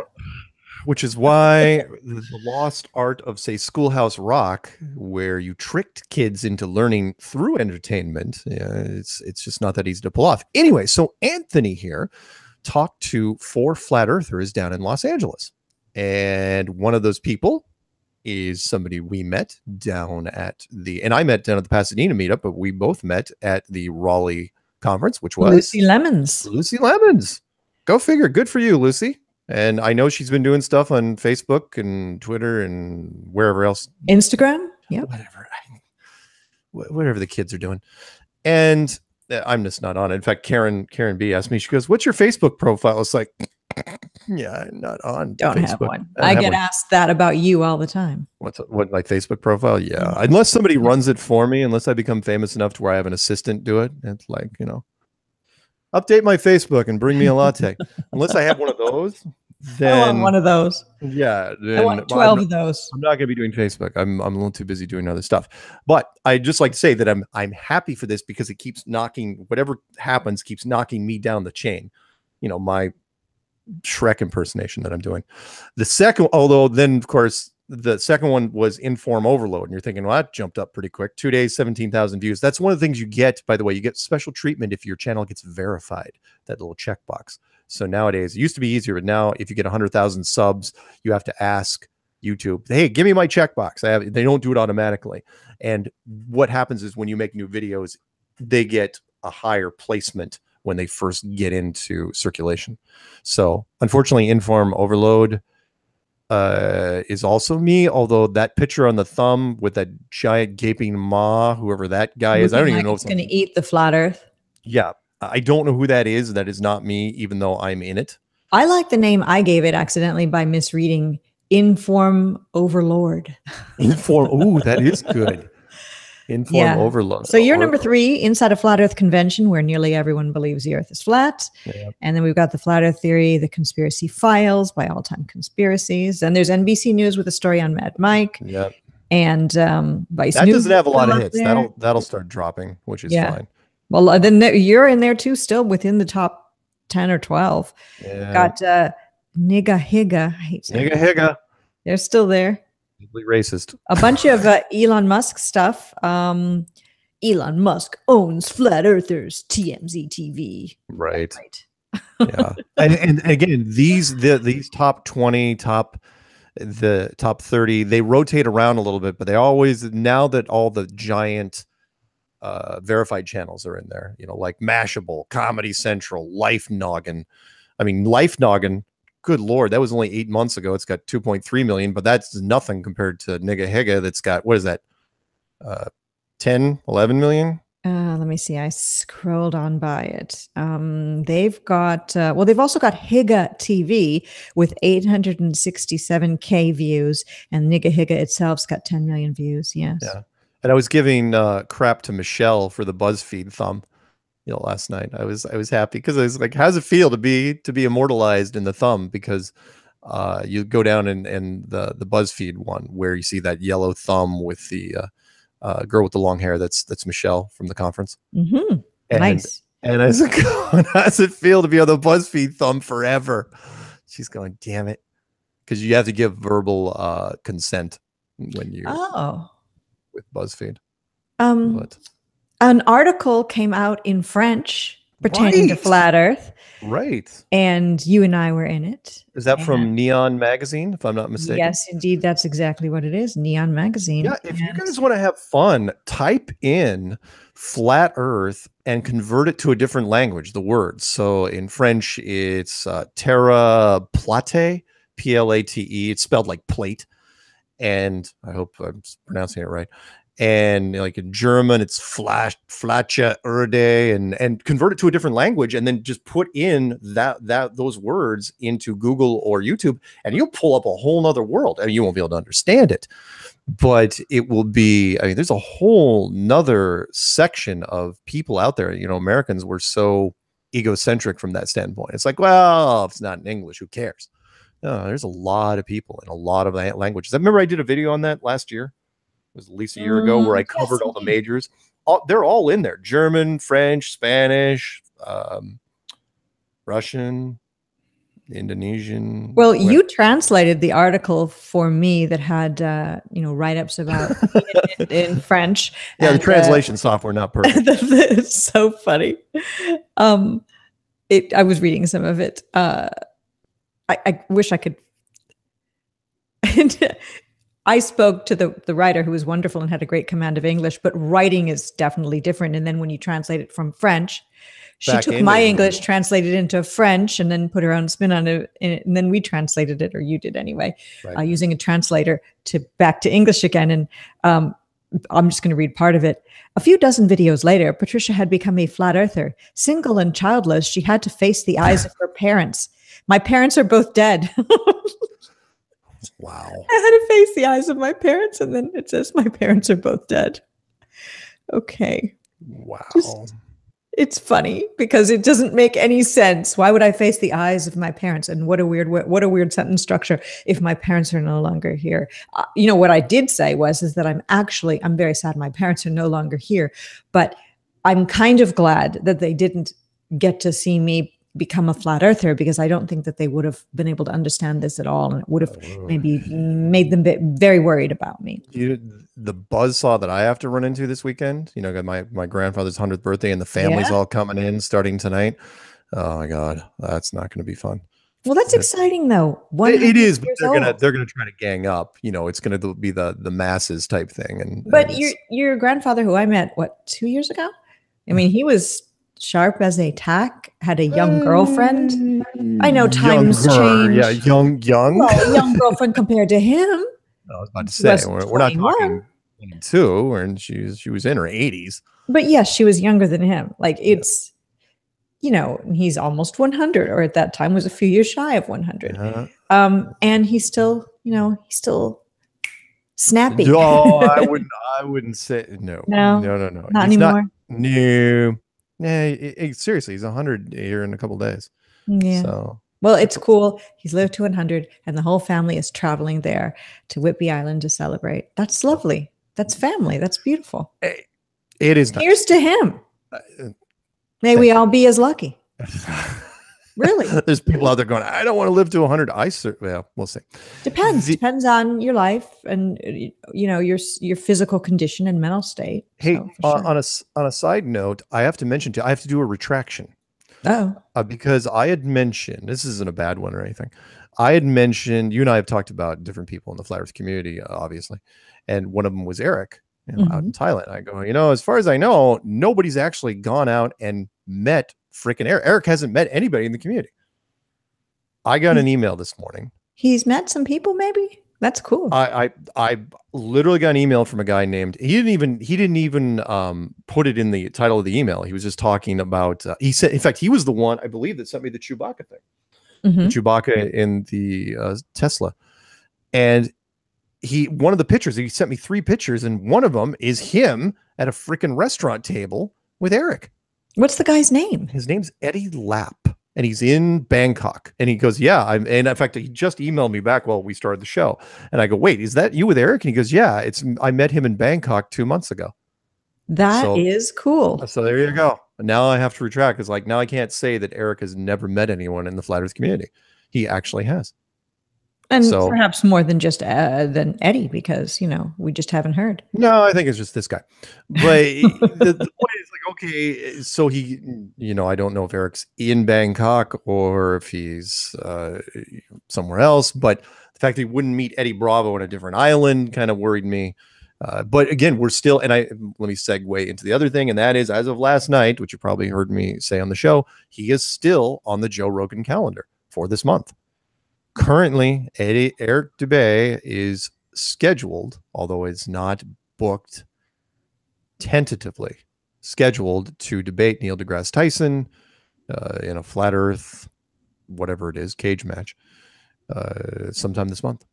Which is why the lost art of, say, Schoolhouse Rock, where you tricked kids into learning through entertainment, yeah, it's it's just not that easy to pull off. Anyway, so Anthony here talked to four flat earthers down in Los Angeles. And one of those people is somebody we met down at the, and I met down at the Pasadena meetup, but we both met at the Raleigh conference, which was Lucy Lemons. Lucy Lemons. Go figure. Good for you, Lucy. And I know she's been doing stuff on Facebook and Twitter and wherever else. Instagram? Yeah. Whatever. I, whatever the kids are doing. And I'm just not on it. In fact, Karen Karen B asked me, she goes, what's your Facebook profile? It's like, yeah, I'm not on Don't Facebook. Have one. I, I have get one. asked that about you all the time. What's what my Facebook profile? Yeah. Unless somebody runs it for me, unless I become famous enough to where I have an assistant do it. It's like, you know. Update my Facebook and bring me a latte. Unless I have one of those, then I want one of those. Yeah, then, I want twelve well, of those. I'm not going to be doing Facebook. I'm I'm a little too busy doing other stuff. But I just like to say that I'm I'm happy for this because it keeps knocking whatever happens keeps knocking me down the chain. You know, my Shrek impersonation that I'm doing. The second, although then of course the second one was Inform Overload, and you're thinking, well, that jumped up pretty quick. Two days, seventeen thousand views. That's one of the things you get, by the way. You get special treatment if your channel gets verified, that little checkbox. So nowadays, it used to be easier, but now if you get one hundred thousand subs, you have to ask YouTube, hey, give me my checkbox. I have, they don't do it automatically. And what happens is when you make new videos, they get a higher placement when they first get into circulation. So unfortunately, Inform Overload Uh, is also me, although that picture on the thumb with that giant gaping maw, whoever that guy is, I don't even know if it's going to eat the flat earth. Yeah, I don't know who that is. That is not me, even though I'm in it. I like the name I gave it accidentally by misreading Inform Overlord. Inform, ooh, that is good. Inform yeah. overload. So you're number three, Inside a Flat Earth Convention, where nearly everyone believes the earth is flat. Yeah. And then we've got the Flat Earth Theory, the Conspiracy Files by All Time Conspiracies. And there's N B C News with a story on Mad Mike. Yeah. And um, Vice That News doesn't have a lot of hits. There. That'll that'll start dropping, which is yeah. fine. Well, then you're in there too, still within the top ten or twelve. Yeah. Got uh, Nigahiga. I hate saying Nigahiga. That. They're still there. Racist. A bunch of uh, Elon Musk stuff. Um, Elon Musk owns flat earthers. T M Z T V. Right. Right. Yeah. And, and again, these the, these top twenty, top the top thirty, they rotate around a little bit, but they always, now that all the giant uh, verified channels are in there, you know, like Mashable, Comedy Central, Life Noggin. I mean, Life Noggin. Good Lord, that was only eight months ago. It's got two point three million, but that's nothing compared to Nigahiga. That's got, what is that? Uh, ten, eleven million? Uh, let me see. I scrolled on by it. Um, they've got, uh, well, they've also got Higa T V with eight hundred sixty-seven K views, and Nigahiga itself's got ten million views. Yes. Yeah. And I was giving uh, crap to Michelle for the BuzzFeed thumb. You know, last night I was I was happy because I was like, how's it feel to be to be immortalized in the thumb? Because uh, you go down and and the the BuzzFeed one where you see that yellow thumb with the uh, uh, girl with the long hair. That's that's Michelle from the conference. Mm-hmm. And, nice. And I was like, how's it feel to be on the BuzzFeed thumb forever? She's going, damn it, because you have to give verbal uh, consent when you oh with BuzzFeed. Um. But, an article came out in French pertaining right. to Flat Earth. Right. And you and I were in it. Is that and from Neon Magazine, if I'm not mistaken? Yes, indeed. That's exactly what it is, Neon Magazine. Yeah, if and you guys want to have fun, type in Flat Earth and convert it to a different language, the words. So in French, it's uh, Terra Plate, P L A T E. It's spelled like plate. And I hope I'm pronouncing it right. And like in German, it's Flash, Flatsche Erde, and and convert it to a different language, and then just put in that that those words into Google or YouTube, and you'll pull up a whole nother world. I mean, you won't be able to understand it, but it will be. I mean, there's a whole nother section of people out there. You know, Americans were so egocentric from that standpoint. It's like, well, if it's not in English, who cares? No, there's a lot of people in a lot of languages. I remember I did a video on that last year. It was at least a year ago where I covered all the majors. All, they're all in there. German, French, Spanish, um, Russian, Indonesian. Well, whatever. You translated the article for me that had, uh, you know, write-ups about in, in, in French. Yeah, and the translation uh, software, not perfect. It's so funny. Um, it. I was reading some of it. Uh, I, I wish I could... I spoke to the, the writer who was wonderful and had a great command of English, but writing is definitely different. And then when you translate it from French, she Back took my English, English, translated it into French, and then put her own spin on it. And then we translated it, or you did anyway, right. uh, using a translator to back to English again. And um, I'm just going to read part of it. A few dozen videos later, Patricia had become a flat earther. Single and childless, she had to face the eyes of her parents. My parents are both dead. Wow. I had to face the eyes of my parents, and then it says my parents are both dead. Okay. Wow. Just, it's funny because it doesn't make any sense. Why would I face the eyes of my parents? And what a weird, what a weird sentence structure if my parents are no longer here. Uh, you know, what I did say was, is that I'm actually, I'm very sad my parents are no longer here, but I'm kind of glad that they didn't get to see me become a flat earther, because I don't think that they would have been able to understand this at all, and it would have maybe made them very worried about me. You, the buzzsaw that I have to run into this weekend, you know, my my grandfather's hundredth birthday, and the family's yeah. all coming in starting tonight. Oh my God, that's not going to be fun. Well, that's exciting though. It is, but they're gonna they're gonna try to gang up. You know, it's gonna be the the masses type thing. And but your your grandfather, who I met what two years ago, I mean, he was sharp as a tack, had a young girlfriend. I know times change. Yeah, young, young. Well, a young girlfriend compared to him. I was about to say, we're, we're not talking twenty-two, and she's she was in her eighties. But yes, she was younger than him. Like it's, yeah. you know, he's almost one hundred, or at that time was a few years shy of one hundred. Yeah. Um, and he still, you know, he still snappy. No, I wouldn't. I wouldn't say no. No, no, no, no. Not he's anymore. Not, no, yeah. It, it, seriously, he's a hundred here in a couple of days. Yeah. So. Well, it's cool. He's lived to one hundred, and the whole family is traveling there to Whidbey Island to celebrate. That's lovely. That's family. That's beautiful. It, it is. Nice. Here's to him. Uh, May we all be as lucky. Really? There's people out there going, I don't want to live to one hundred. I well, we'll see. Depends. The, Depends on your life and you know your your physical condition and mental state. Hey, so, uh, sure. on a on a side note, I have to mention to I have to do a retraction. Oh, uh, because I had mentioned, this isn't a bad one or anything. I had mentioned, you and I have talked about different people in the Flat Earth community, uh, obviously. And one of them was Eric, you know, mm-hmm. out in Thailand. I go, you know, as far as I know, nobody's actually gone out and met freaking Eric. Eric hasn't met anybody in the community. I got mm-hmm. an email this morning. He's met some people maybe? That's cool. I, I I literally got an email from a guy named he didn't even he didn't even um, put it in the title of the email. He was just talking about uh, he said in fact he was the one I believe that sent me the Chewbacca thing, mm-hmm. the Chewbacca in the uh, Tesla, and he one of the pictures he sent me three pictures and one of them is him at a freaking restaurant table with Eric. What's the guy's name? His name's Eddie Lapp. And he's in Bangkok, and he goes, "Yeah." I'm, and in fact, he just emailed me back while we started the show, and I go, "Wait, is that you with Eric?" And he goes, "Yeah, it's. I met him in Bangkok two months ago." That so, is cool. So there you go. Now I have to retract. It's like now I can't say that Eric has never met anyone in the Flat Earth community. He actually has, and so, perhaps more than just uh, than Eddie, because you know we just haven't heard. No, I think it's just this guy. But the, the point is. Okay, so he, you know, I don't know if Eric's in Bangkok or if he's uh, somewhere else, but the fact that he wouldn't meet Eddie Bravo on a different island kind of worried me. Uh, but again, we're still, and I let me segue into the other thing, and that is as of last night, which you probably heard me say on the show, he is still on the Joe Rogan calendar for this month. Currently, Eddie, Eric Dubay is scheduled, although it's not booked tentatively. Scheduled to debate Neil deGrasse Tyson uh, in a flat earth, whatever it is, cage match uh, sometime this month.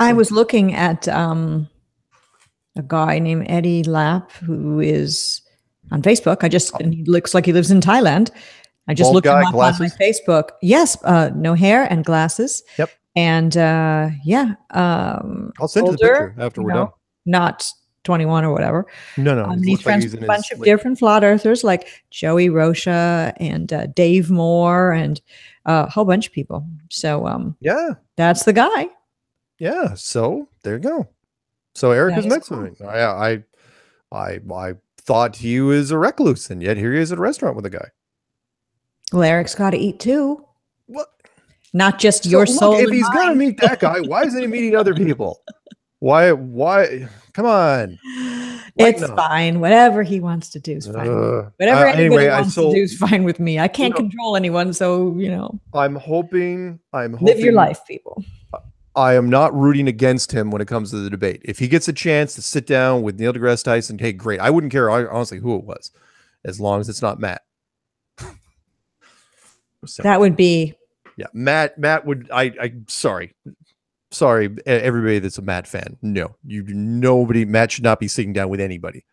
I was looking at um, a guy named Eddie Lapp who is on Facebook. I just, and he looks like he lives in Thailand. I just Bald looked guy, him up glasses. on my Facebook. Yes, uh, no hair and glasses. Yep. And uh, yeah. Um, I'll send older, you the picture after we're you know, done. Not twenty-one or whatever. No, no. Um, he's friends like with a bunch of different flat earthers like Joey Rocha and uh, Dave Moore and uh, a whole bunch of people. So um, yeah, that's the guy. Yeah. So there you go. So Eric is next to me. I, I, I, I thought he was a recluse, and yet here he is at a restaurant with a guy. Well, Eric's got to eat too. What? Not just so your look, soul. If he's got to meet that guy, why isn't he meeting other people? Why? Why? Come on! It's up. Fine. Whatever he wants to do is fine. Uh, Whatever uh, anybody anyway, wants I, so, to do is fine with me. I can't you know, control anyone, so you know. I'm hoping. I'm hoping. Live your life, people. I am not rooting against him when it comes to the debate. If he gets a chance to sit down with Neil deGrasse Tyson, hey, great. I wouldn't care honestly who it was, as long as it's not Matt. So, that would be. Yeah, Matt. Matt would. I. I'm sorry. Sorry, everybody that's a Matt fan. No, you nobody. Matt should not be sitting down with anybody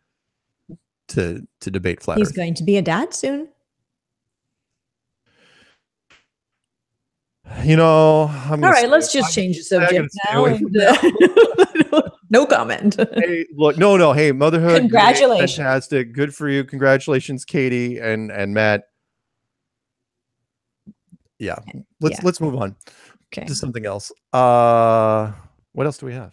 to to debate flat He's Earth. Going to be a dad soon. You know, I'm all right. Let's it. just I'm, change the subject now. And, uh, no comment. Hey, look, no, no. Hey, motherhood. Congratulations, great, fantastic, good for you. Congratulations, Katie and and Matt. Yeah, let's yeah. let's move on. Okay. To something else. Uh, what else do we have?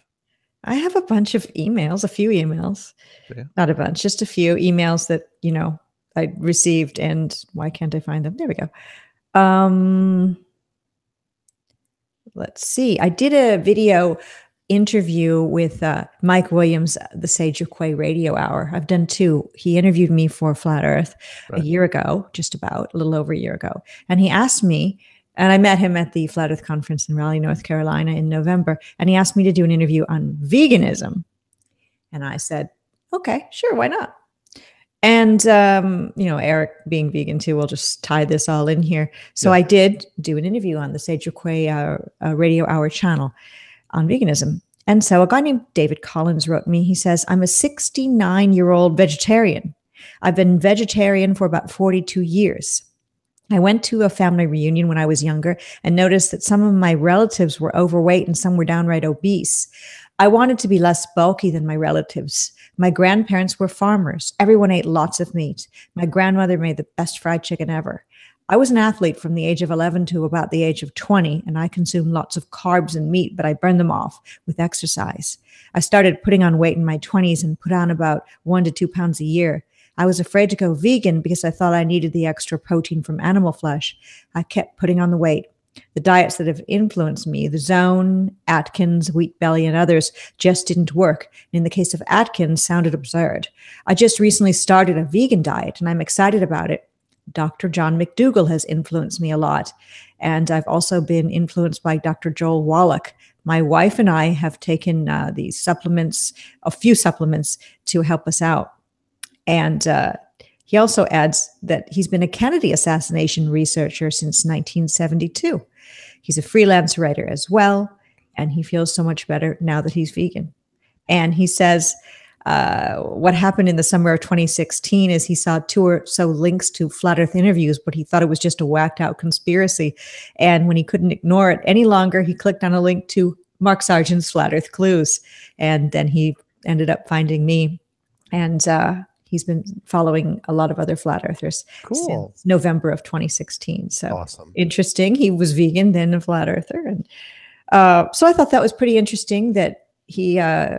I have a bunch of emails, a few emails, yeah. not a bunch, just a few emails that, you know, I received and why can't I find them? There we go. Um, let's see. I did a video interview with uh, Mike Williams, the Sage of Quay Radio Hour. I've done two. He interviewed me for Flat Earth right. a year ago, just about a little over a year ago. And he asked me, and I met him at the Flat Earth Conference in Raleigh, North Carolina in November. And he asked me to do an interview on veganism. And I said, okay, sure, why not? And, um, you know, Eric being vegan too, we'll just tie this all in here. So yeah. I did do an interview on the Sage Quay uh, uh, Radio Hour channel on veganism. And so a guy named David Collins wrote me. He says, I'm a sixty-nine-year-old vegetarian. I've been vegetarian for about forty-two years. I went to a family reunion when I was younger and noticed that some of my relatives were overweight and some were downright obese. I wanted to be less bulky than my relatives. My grandparents were farmers. Everyone ate lots of meat. My grandmother made the best fried chicken ever. I was an athlete from the age of eleven to about the age of twenty, and I consumed lots of carbs and meat, but I burned them off with exercise. I started putting on weight in my twenties and put on about one to two pounds a year. I was afraid to go vegan because I thought I needed the extra protein from animal flesh. I kept putting on the weight. The diets that have influenced me, the Zone, Atkins, Wheatbelly, and others, just didn't work. And in the case of Atkins, sounded absurd. I just recently started a vegan diet, and I'm excited about it. Doctor John McDougall has influenced me a lot. And I've also been influenced by Doctor Joel Wallach. My wife and I have taken uh, these supplements, a few supplements, to help us out. And uh, he also adds that he's been a Kennedy assassination researcher since nineteen seventy-two. He's a freelance writer as well, and he feels so much better now that he's vegan. And he says uh, what happened in the summer of twenty sixteen is he saw two or so links to Flat Earth interviews, but he thought it was just a whacked-out conspiracy. And when he couldn't ignore it any longer, he clicked on a link to Mark Sargent's Flat Earth Clues. And then he ended up finding me. And uh he's been following a lot of other flat earthers cool. since November of twenty sixteen. So awesome. Interesting. He was vegan, then a flat earther. And uh, so I thought that was pretty interesting that he uh,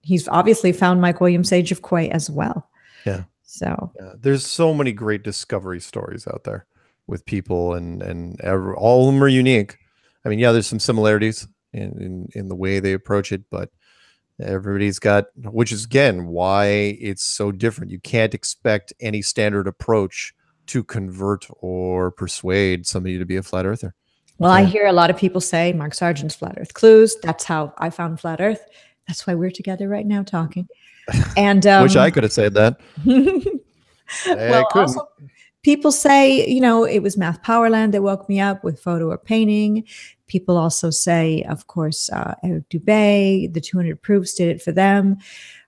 he's obviously found Mike William Sage of Quay as well. Yeah. So yeah. There's so many great discovery stories out there with people, and, and every, all of them are unique. I mean, yeah, there's some similarities in, in, in the way they approach it, but everybody's got, which is again why it's so different. You can't expect any standard approach to convert or persuade somebody to be a flat earther. Well, yeah. I hear a lot of people say Mark Sargent's Flat Earth Clues. That's how I found Flat Earth. That's why we're together right now talking. And um, wish I could have said that. Well, I also, people say, you know, it was Matt Powerland that woke me up with photo or painting. People also say, of course, uh, Eric Dubay, the two hundred proofs did it for them.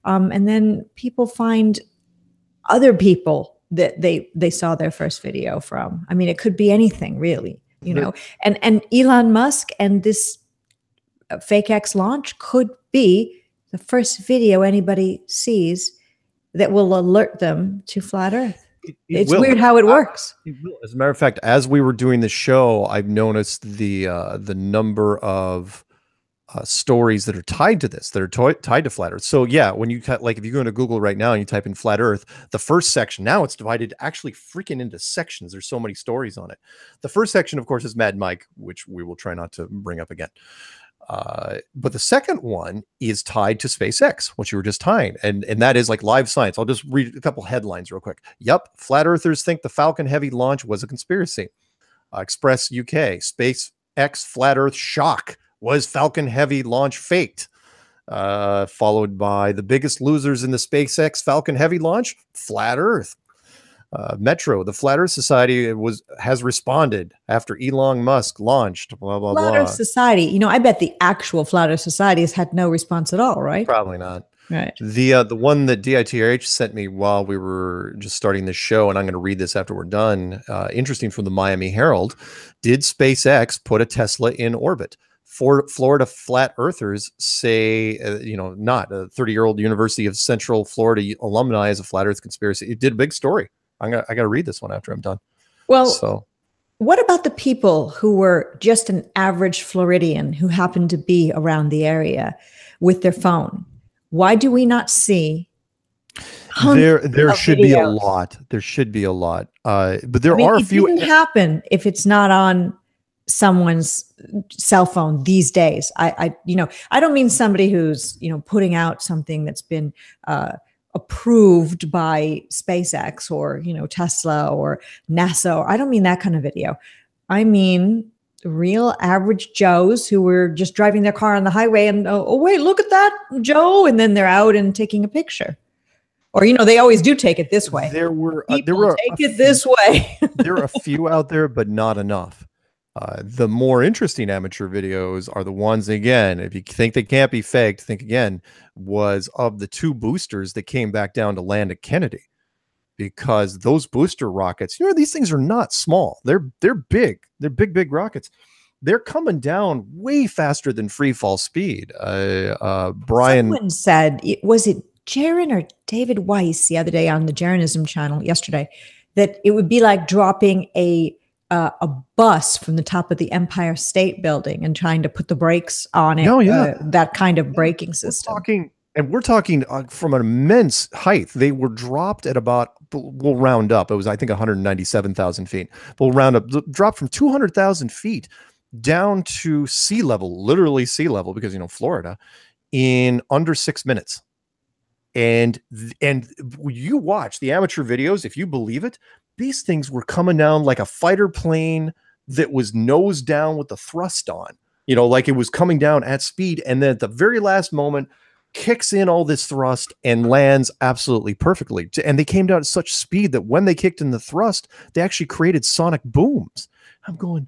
Um, and then people find other people that they they saw their first video from. I mean, it could be anything, really, you know. And, and Elon Musk and this fake X launch could be the first video anybody sees that will alert them to Flat Earth. It, it it's will. Weird how it works. It will. As a matter of fact, as we were doing the show, I've noticed the uh, the number of uh, stories that are tied to this, that are tied to Flat Earth. So yeah, when you like, if you go into Google right now and you type in Flat Earth, the first section, now it's divided actually freaking into sections. There's so many stories on it. The first section, of course, is Mad Mike, which we will try not to bring up again. Uh, but the second one is tied to SpaceX, which you were just tying. And, and that is like live science. I'll just read a couple headlines real quick. Yep. Flat earthers think the Falcon Heavy launch was a conspiracy. Uh, Express U K, SpaceX flat earth shock. Was Falcon Heavy launch faked? Uh, followed by the biggest losers in the SpaceX Falcon Heavy launch, flat earth. Uh, Metro, the Flat Earth Society was has responded after Elon Musk launched, blah, blah, blah. Flat Earth Society, you know, I bet the actual Flat Earth Society has had no response at all, right? Probably not. Right. The, uh, the one that D I T R H sent me while we were just starting this show, and I'm going to read this after we're done, uh, interesting from the Miami Herald, did SpaceX put a Tesla in orbit? For Florida flat earthers say, uh, you know, not. A thirty-year-old University of Central Florida alumni is a Flat Earth conspiracy. It did a big story. I'm gonna, I got to read this one after I'm done. Well, so what about the people who were just an average Floridian who happened to be around the area with their phone? Why do we not see? There, there should videos? be a lot. There should be a lot. Uh, but there I mean, are a few. It didn't happen if it's not on someone's cell phone these days. I, I, you know, I don't mean somebody who's, you know, putting out something that's been, uh, approved by SpaceX or, you know, Tesla or NASA. Or, I don't mean that kind of video. I mean real average Joes who were just driving their car on the highway and, oh, oh wait, look at that, Joe. And then they're out and taking a picture. Or, you know, they always do take it this way. There were, uh, there were, take it this way. There are a few out there, but not enough. Uh, the more interesting amateur videos are the ones, again, if you think they can't be faked, think again, was of the two boosters that came back down to land at Kennedy, because those booster rockets, you know, these things are not small. They're, they're big. They're big, big rockets. They're coming down way faster than free fall speed. Uh, uh, Brian Someone said, was it Jaron or David Weiss the other day on the Jaronism channel yesterday, that it would be like dropping a Uh, a bus from the top of the Empire State Building and trying to put the brakes on it. Oh, yeah. Uh, that kind of braking system. We're talking, and we're talking uh, from an immense height. They were dropped at about, we'll round up. It was, I think, one hundred ninety-seven thousand feet. We'll round up, dropped from two hundred thousand feet down to sea level, literally sea level, because, you know, Florida, in under six minutes. And, and you watch the amateur videos, if you believe it, these things were coming down like a fighter plane that was nose down with the thrust on, you know, like it was coming down at speed. And then at the very last moment, kicks in all this thrust and lands absolutely perfectly. And they came down at such speed that when they kicked in the thrust, they actually created sonic booms. I'm going.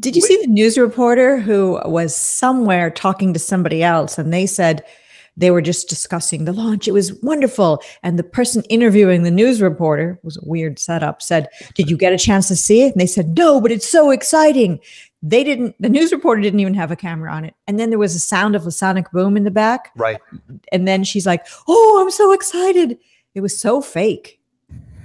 Did you Wait. see the news reporter who was somewhere talking to somebody else, and they said, they were just discussing the launch. It was wonderful. And the person interviewing the news reporter, was a weird setup, said, did you get a chance to see it? And they said, no, but it's so exciting. They didn't, the news reporter didn't even have a camera on it. And then there was a sound of a sonic boom in the back. Right. And then she's like, oh, I'm so excited. It was so fake.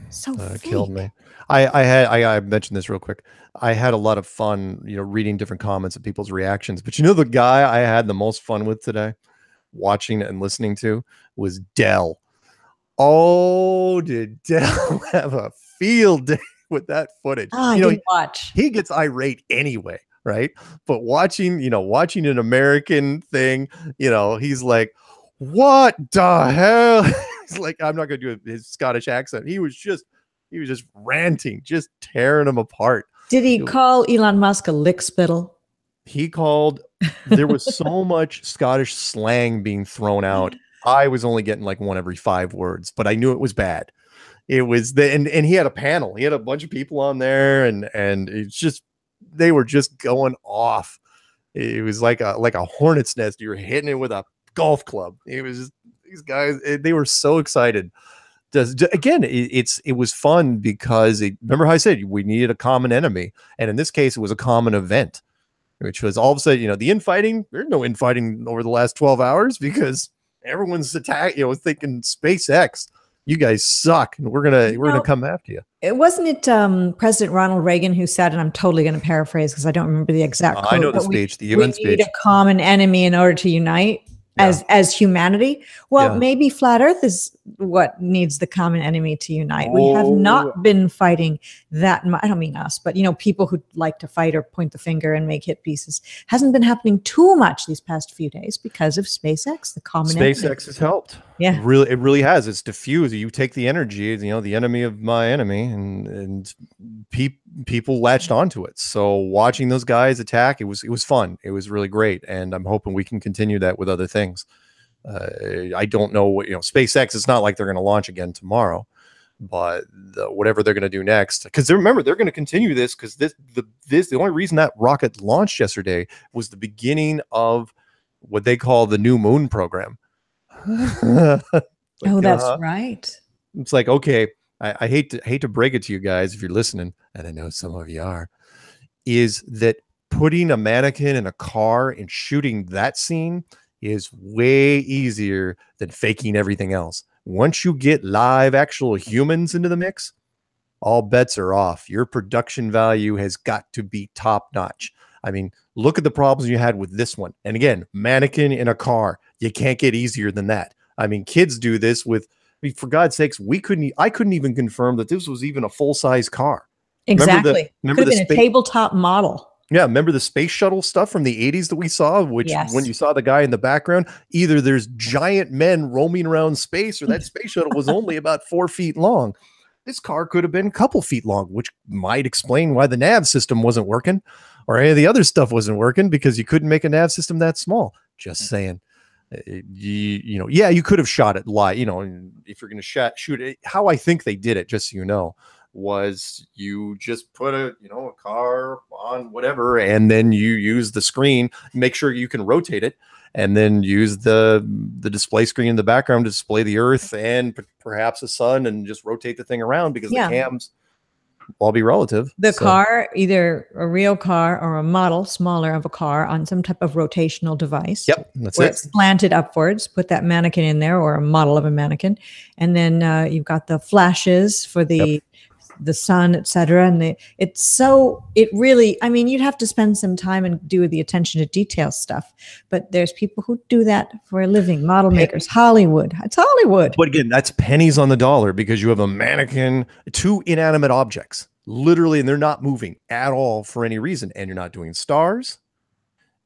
So uh, fake. Killed me. I, I had I, I mentioned this real quick. I had a lot of fun, you know, reading different comments and people's reactions. But you know, the guy I had the most fun with today, watching and listening to, was Dell. Oh, did Dell have a field day with that footage? Oh, you know, I didn't watch. He gets irate anyway, right? But watching, you know, watching an American thing, you know, he's like, "What the hell?" He's like, "I'm not going to do his Scottish accent." He was just, he was just ranting, just tearing him apart. Did he was, call Elon Musk a lickspittle? He called. There was so much Scottish slang being thrown out. I was only getting like one every five words, but I knew it was bad. It was the, and, and he had a panel. He had a bunch of people on there, and and it's just, they were just going off. It was like a like a hornet's nest. You were hitting it with a golf club. It was just, these guys, they were so excited. Does again, it, it's it was fun because it, remember how I said we needed a common enemy, and in this case, it was a common event. Which was all of a sudden, you know, the infighting. There's no infighting over the last twelve hours because everyone's attack, you know, thinking SpaceX, you guys suck, and we're gonna you we're know, gonna come after you. It wasn't it um, President Ronald Reagan who said, and I'm totally gonna paraphrase because I don't remember the exact. Uh, quote, I know the speech, we, the U N we speech. We need a common enemy in order to unite yeah. as as humanity. Well, yeah. maybe flat Earth is what needs the common enemy to unite. Oh. We have not been fighting that much. I don't mean us, but, you know, people who like to fight or point the finger and make hit pieces. Hasn't been happening too much these past few days because of SpaceX, the common SpaceX enemy. has helped. Yeah, it really, it really has. It's diffused. You take the energy, you know, the enemy of my enemy, and and pe people latched onto it. So watching those guys attack, it was it was fun. It was really great, and I'm hoping we can continue that with other things. Uh, I don't know what, you know, SpaceX, it's not like they're going to launch again tomorrow, but the, whatever they're going to do next, because they, remember, they're going to continue this, because this, the, this, the only reason that rocket launched yesterday was the beginning of what they call the new moon program. like, oh, that's uh, right. It's like, okay, I, I hate to hate to break it to you guys, if you're listening, and I know some of you are, is that putting a mannequin in a car and shooting that scene is way easier than faking everything else. Once you get live actual humans into the mix, all bets are off. Your production value has got to be top notch. I mean, look at the problems you had with this one. And again, mannequin in a car, you can't get easier than that. I mean, kids do this with, I mean, for God's sakes, we couldn't, I couldn't even confirm that this was even a full-size car. Exactly. Remember the, remember Could have been a tabletop model. Yeah, remember the space shuttle stuff from the eighties that we saw, which yes. when you saw the guy in the background, either there's giant men roaming around space, or that space shuttle was only about four feet long. This car could have been a couple feet long, which might explain why the nav system wasn't working, or any of the other stuff wasn't working, because you couldn't make a nav system that small. Just saying. You, you know, yeah, you could have shot it live, you know, if you're going to shoot it, how I think they did it, just so you know, was you just put a, you know, a car on whatever, and then you use the screen, make sure you can rotate it, and then use the, the display screen in the background to display the earth and p- perhaps the sun, and just rotate the thing around, because yeah. the cams all be relative. The so. car, either a real car or a model smaller of a car on some type of rotational device. Yep, that's it. Slanted upwards, put that mannequin in there, or a model of a mannequin. And then uh, you've got the flashes for the... Yep. the sun, et cetera. And the, it's so, it really, I mean, you'd have to spend some time and do the attention to detail stuff, but there's people who do that for a living. Model makers, Hollywood, it's Hollywood. But again, that's pennies on the dollar, because you have a mannequin, two inanimate objects, literally, and they're not moving at all for any reason. And you're not doing stars,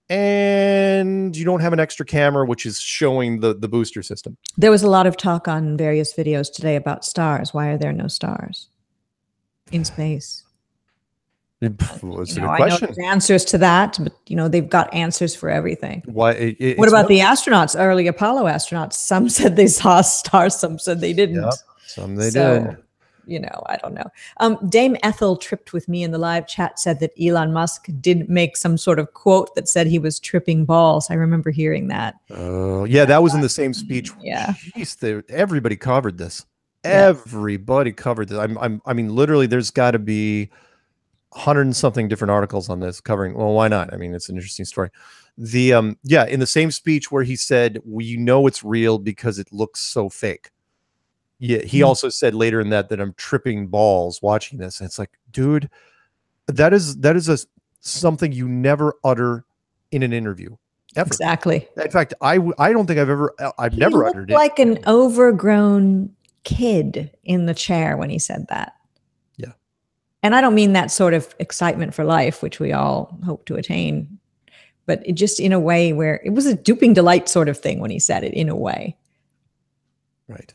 and you don't have an extra camera, which is showing the, the booster system. There was a lot of talk on various videos today about stars. Why are there no stars in space? That's you know, a good question. I know answers to that, but you know, they've got answers for everything. Why? It, it, what about no, the astronauts, early Apollo astronauts? Some said they saw stars, some said they didn't. Yep, some they so, did. You know, I don't know. Um, Dame Ethel tripped with me in the live chat, said that Elon Musk did make some sort of quote that said he was tripping balls. I remember hearing that. Oh, uh, yeah, that was in the same speech. Yeah. Jeez, they, everybody covered this. Yeah. Everybody covered this. I'm, I'm, I mean, literally, there's got to be a hundred and something different articles on this covering. Well, why not? I mean, it's an interesting story. The, um, yeah, in the same speech where he said, well, you know, it's real because it looks so fake. Yeah. He mm-hmm. also said later in that, that I'm tripping balls watching this. And it's like, dude, that is, that is a, something you never utter in an interview. Ever. Exactly. In fact, I, I don't think I've ever, I've he never uttered it. Like an overgrown kid in the chair when he said that. Yeah. And I don't mean that sort of excitement for life, which we all hope to attain, but it just in a way where it was a duping delight sort of thing when he said it, in a way. Right.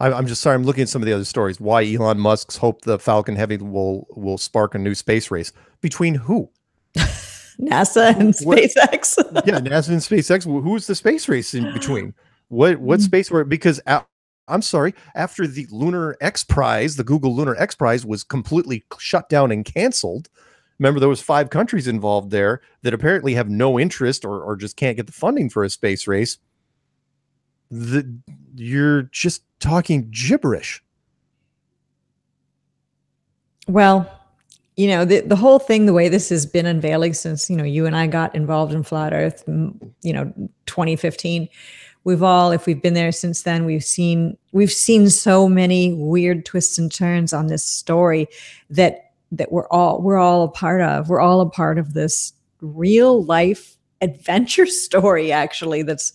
I, I'm just sorry. I'm looking at some of the other stories. Why Elon Musk's hope the Falcon Heavy will, will spark a new space race between who? NASA and what, SpaceX. Yeah. NASA and SpaceX. Who's the space race in between? What, what space were, because at, I'm sorry, after the Lunar X Prize, the Google Lunar X Prize was completely shut down and canceled. Remember, there was five countries involved there that apparently have no interest or, or just can't get the funding for a space race. The, you're just talking gibberish. Well, you know, the, the whole thing, the way this has been unveiling since, you know, you and I got involved in Flat Earth, you know, twenty fifteen, we've all, if we've been there since then, we've seen we've seen so many weird twists and turns on this story that that we're all we're all a part of. We're all a part of this real life adventure story, actually, that's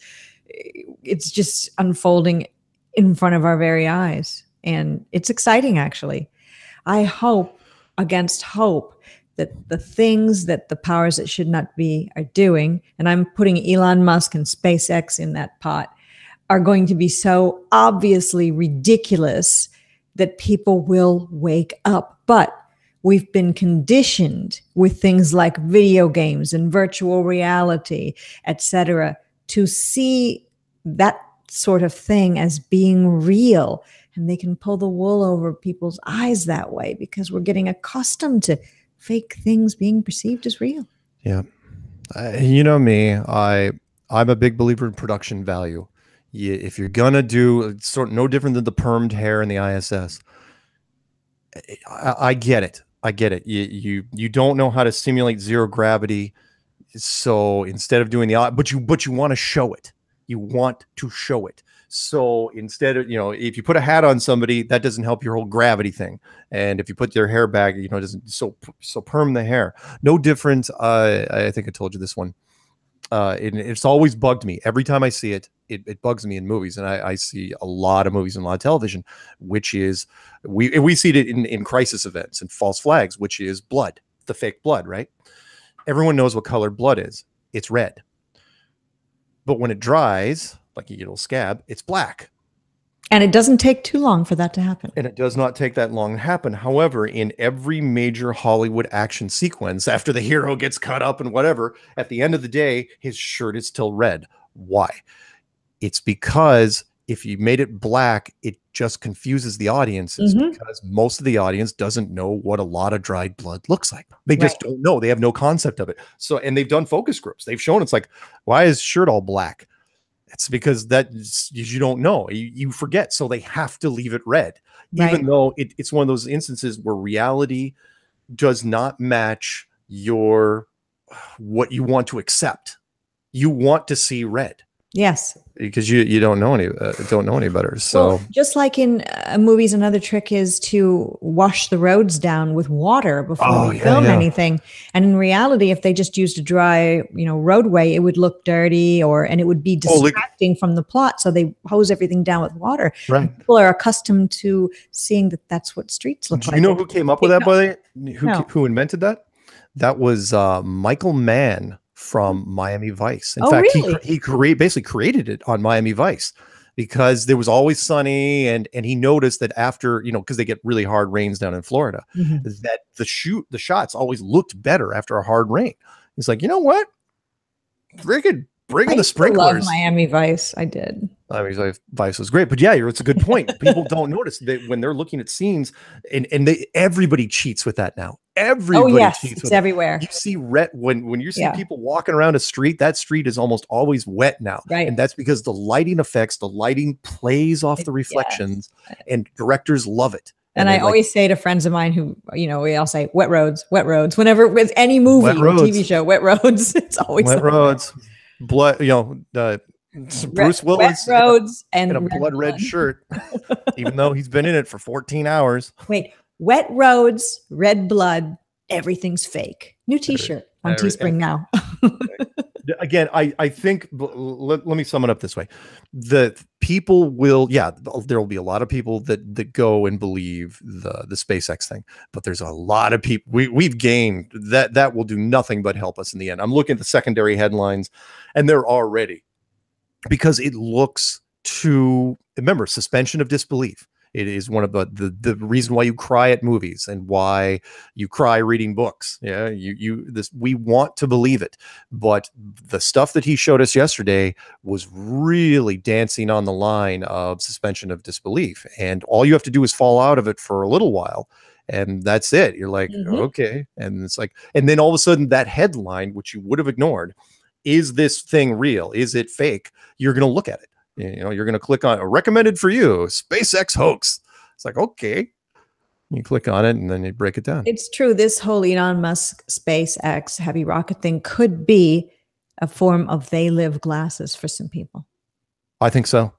it's just unfolding in front of our very eyes. And it's exciting, actually. I hope against hope that the things that the powers that should not be are doing, and I'm putting Elon Musk and SpaceX in that pot, are going to be so obviously ridiculous that people will wake up. But we've been conditioned with things like video games and virtual reality, et cetera, to see that sort of thing as being real. And they can pull the wool over people's eyes that way, because we're getting accustomed to fake things being perceived as real. Yeah. Uh, you know me, I, I'm a big believer in production value. You, if you're going to do it's sort of no different than the permed hair in the I S S. I, I get it. I get it. You, you, you don't know how to simulate zero gravity. So instead of doing the, but you, but you want to show it, you want to show it. So instead of, you know, if you put a hat on somebody, that doesn't help your whole gravity thing. And if you put their hair back, you know, it doesn't, so, so perm the hair. No different. Uh, I think I told you this one. Uh, it, it's always bugged me. Every time I see it, it, it bugs me in movies. And I, I see a lot of movies and a lot of television, which is, we, we see it in, in crisis events and false flags, which is blood, the fake blood, right? Everyone knows what color blood is. It's red. But when it dries, like a little scab, it's black. And it doesn't take too long for that to happen. And it does not take that long to happen. However, in every major Hollywood action sequence, after the hero gets cut up and whatever, at the end of the day, his shirt is still red. Why? It's because if you made it black, it just confuses the audiences mm-hmm. because most of the audience doesn't know what a lot of dried blood looks like. They right. just don't know. They have no concept of it. So, and they've done focus groups. They've shown it's like, why is shirt all black? It's because that you don't know. You, you forget. So they have to leave it red, right. even though it, it's one of those instances where reality does not match your what you want to accept. You want to see red. Yes, because you you don't know any uh, don't know any better. So well, just like in uh, movies, another trick is to wash the roads down with water before oh, you yeah, film yeah. anything. And in reality, if they just used a dry you know roadway, it would look dirty, or and it would be distracting oh, from the plot. So they hose everything down with water. Right. People are accustomed to seeing that that's what streets look Do like. You know who came up with that, by the way? Who no. who invented that? That was uh, Michael Mann from Miami Vice. In oh, fact, really? he he cre basically created it on Miami Vice because there was always sunny, and and he noticed that after you know because they get really hard rains down in Florida, mm-hmm. that the shoot the shots always looked better after a hard rain. He's like, you know what, freaking bring in the sprinklers. I love Miami Vice. I did. I mean, Vice was great, but yeah, it's a good point. People don't notice that when they're looking at scenes, and and they everybody cheats with that now. Everybody oh, yes. cheats it's with everywhere. It. You see red when when you see yeah. people walking around a street, that street is almost always wet now, right? And that's because the lighting effects, the lighting plays off the reflections, yes. and directors love it. And, and I always like, say to friends of mine who, you know, we all say wet roads, wet roads. Whenever with any movie, T V show, wet roads, it's always wet roads. Way. Blood, you know, uh, Bruce Willis in a, and in a red blood red blood. shirt, even though he's been in it for fourteen hours. Wait, wet roads, red blood, everything's fake. New T-shirt on Every, Teespring now. Again, I I think let, let me sum it up this way: the people will, yeah, there will be a lot of people that that go and believe the the SpaceX thing, but there's a lot of people we we've gained that that will do nothing but help us in the end. I'm looking at the secondary headlines, and they're already because it looks to remember suspension of disbelief. It is one of the, the the reason why you cry at movies and why you cry reading books. Yeah, you you this we want to believe it, but the stuff that he showed us yesterday was really dancing on the line of suspension of disbelief, and all you have to do is fall out of it for a little while, and that's it. You're like, mm-hmm. okay, and it's like, and then all of a sudden that headline, which you would have ignored, is this thing real? Is it fake? You're gonna look at it. You know, you're going to click on recommended for you SpaceX hoax. It's like, okay, you click on it and then you break it down. It's true. This whole Elon Musk SpaceX heavy rocket thing could be a form of they live glasses for some people. I think so.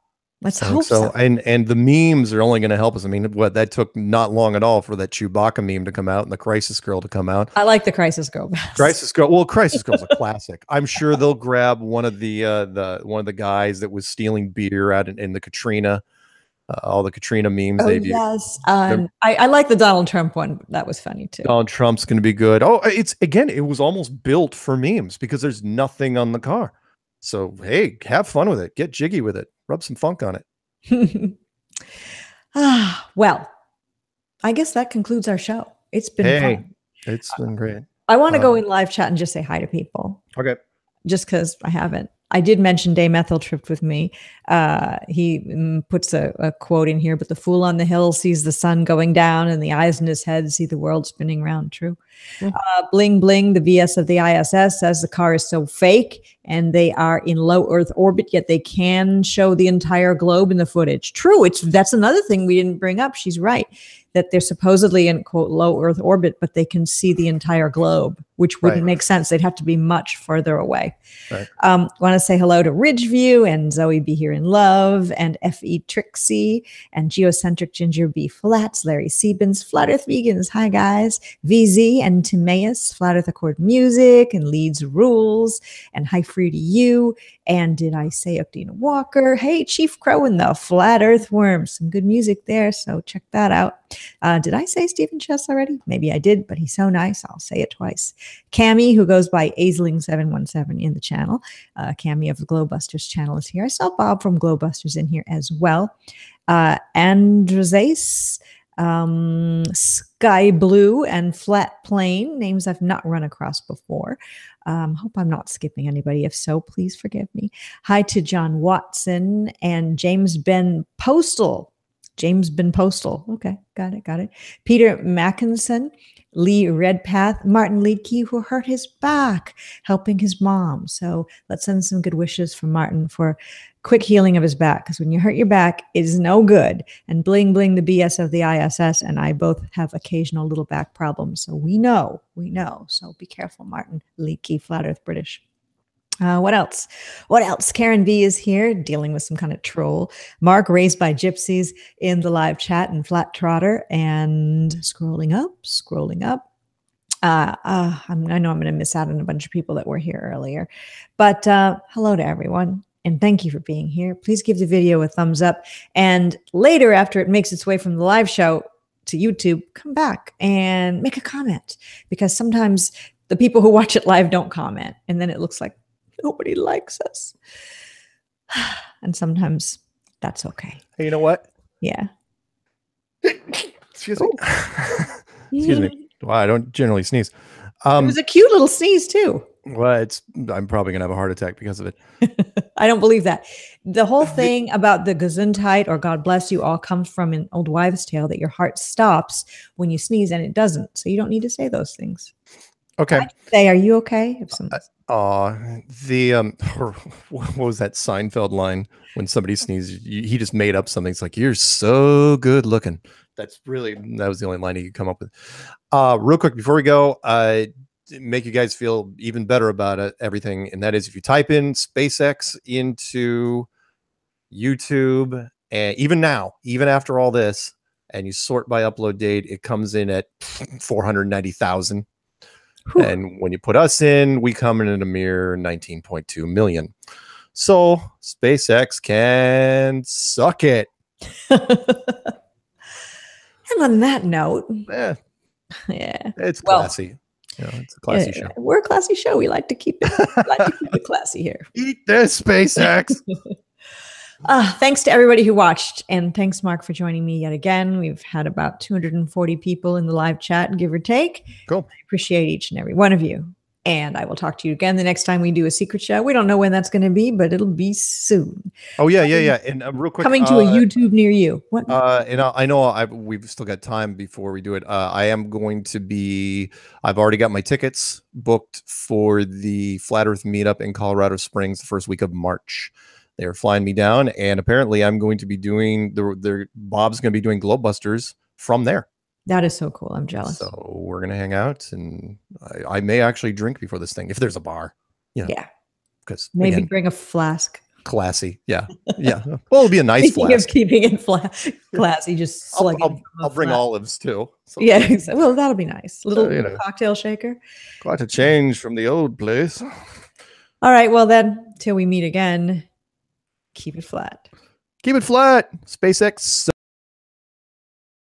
Let's I hope so. so. And and the memes are only going to help us. I mean, what that took not long at all for that Chewbacca meme to come out and the Crisis Girl to come out. I like the Crisis Girl best. Crisis Girl. Well, Crisis Girl's a classic. I'm sure they'll grab one of the uh, the one of the guys that was stealing beer out in, in the Katrina, uh, all the Katrina memes. Oh, they've yes. Um, I, I like the Donald Trump one. That was funny too. Donald Trump's going to be good. Oh, it's again. It was almost built for memes because there's nothing on the car. So hey, have fun with it. Get jiggy with it. Rub some funk on it. ah, well, I guess that concludes our show. It's been hey, fun. It's been great. I want to um, go in live chat and just say hi to people. Okay. Just because I haven't. I did mention Dame Ethel tripped with me. Uh, he mm, puts a, a quote in here, but the fool on the hill sees the sun going down and the eyes in his head see the world spinning round. True. Mm-hmm. uh, Bling Bling, the V S of the I S S, says the car is so fake and they are in low Earth orbit, yet they can show the entire globe in the footage. True. It's that's another thing we didn't bring up. She's right. That they're supposedly in, quote, low Earth orbit, but they can see the entire globe, which wouldn't right. make sense. They'd have to be much further away. Right. Um, want to say hello to Ridgeview and Zoe Be Here in Love and F E Trixie and Geocentric Ginger B Flats, Larry Siebens, Flat Earth Vegans, hi guys, V Z and Timaeus, Flat Earth Accord Music and Leeds Rules and Hi Free to You. And did I say Updina Walker? Hey, Chief Crow and the Flat Earth Worm. Some good music there, so check that out. Uh, did I say Stephen Chess already? Maybe I did, but he's so nice. I'll say it twice. Cammy, who goes by Aisling seven one seven in the channel. Uh, Cammy of the Glowbusters channel is here. I saw Bob from Glowbusters in here as well. Uh, Andres um, Sky Blue, and Flat Plane, names I've not run across before. Um, hope I'm not skipping anybody. If so, please forgive me. Hi to John Watson and James Ben Postal. James Ben Postal. Okay, got it, got it. Peter Mackinson, Lee Redpath, Martin Liedtke, who hurt his back helping his mom. So let's send some good wishes for Martin for quick healing of his back, because when you hurt your back, it is no good. And Bling Bling, the B S of the I S S, and I both have occasional little back problems. So we know, we know. So be careful, Martin Liedtke, Flat Earth British. Uh, what else? What else? Karen V is here dealing with some kind of troll. Mark, raised by gypsies, in the live chat, and Flat Trotter, and scrolling up, scrolling up. Uh, uh, I'm, I know I'm going to miss out on a bunch of people that were here earlier, but uh, hello to everyone. And thank you for being here. Please give the video a thumbs up. And later, after it makes its way from the live show to YouTube, come back and make a comment, because sometimes the people who watch it live don't comment. And then it looks like nobody likes us. And sometimes that's okay. Hey, you know what? Yeah. Excuse me. Excuse me. Well, I don't generally sneeze. Um, it was a cute little sneeze too. Well, it's, I'm probably going to have a heart attack because of it. I don't believe that. The whole thing about the Gesundheit, or God bless you, all comes from an old wives' tale that your heart stops when you sneeze, and it doesn't. So you don't need to say those things. Okay. I say, are you okay? If some... uh, uh, the um, what was that Seinfeld line when somebody sneezes? He just made up something. It's like, you're so good looking. That's really, that was the only line he could come up with. Uh, real quick before we go, uh. make you guys feel even better about it, everything. And that is, if you type in SpaceX into YouTube, and even now, even after all this, and you sort by upload date, it comes in at four hundred ninety thousand. And when you put us in, we come in at a mere nineteen point two million. So SpaceX can suck it. And on that note, eh, yeah, it's classy. Well, yeah, it's a classy yeah, show. We're a classy show. We like to keep it, like to keep it classy here. Eat this, SpaceX. Uh, thanks to everybody who watched. And thanks, Mark, for joining me yet again. We've had about two hundred forty people in the live chat, give or take. Cool. I appreciate each and every one of you. And I will talk to you again the next time we do a secret show. We don't know when that's going to be, but it'll be soon. Oh, yeah, yeah, yeah. And uh, real quick. Coming to uh, a YouTube near you. What? Uh, and I, I know I've, we've still got time before we do it. Uh, I am going to be, I've already got my tickets booked for the Flat Earth meetup in Colorado Springs the first week of March. They're flying me down. And apparently I'm going to be doing, the, the Bob's going to be doing Globusters from there. That is so cool. I'm jealous. So we're going to hang out, and I, I may actually drink before this thing, if there's a bar. You know, yeah. Because maybe again, bring a flask. Classy. Yeah. Yeah. Well, it'll be a nice Speaking flask. Of keeping it fla classy, just I'll, I'll, I'll, I'll bring olives too. So yeah. Exactly. Well, that'll be nice. Little, uh, you know, cocktail shaker. Quite a change from the old place. All right. Well, then, till we meet again, keep it flat. Keep it flat. SpaceX.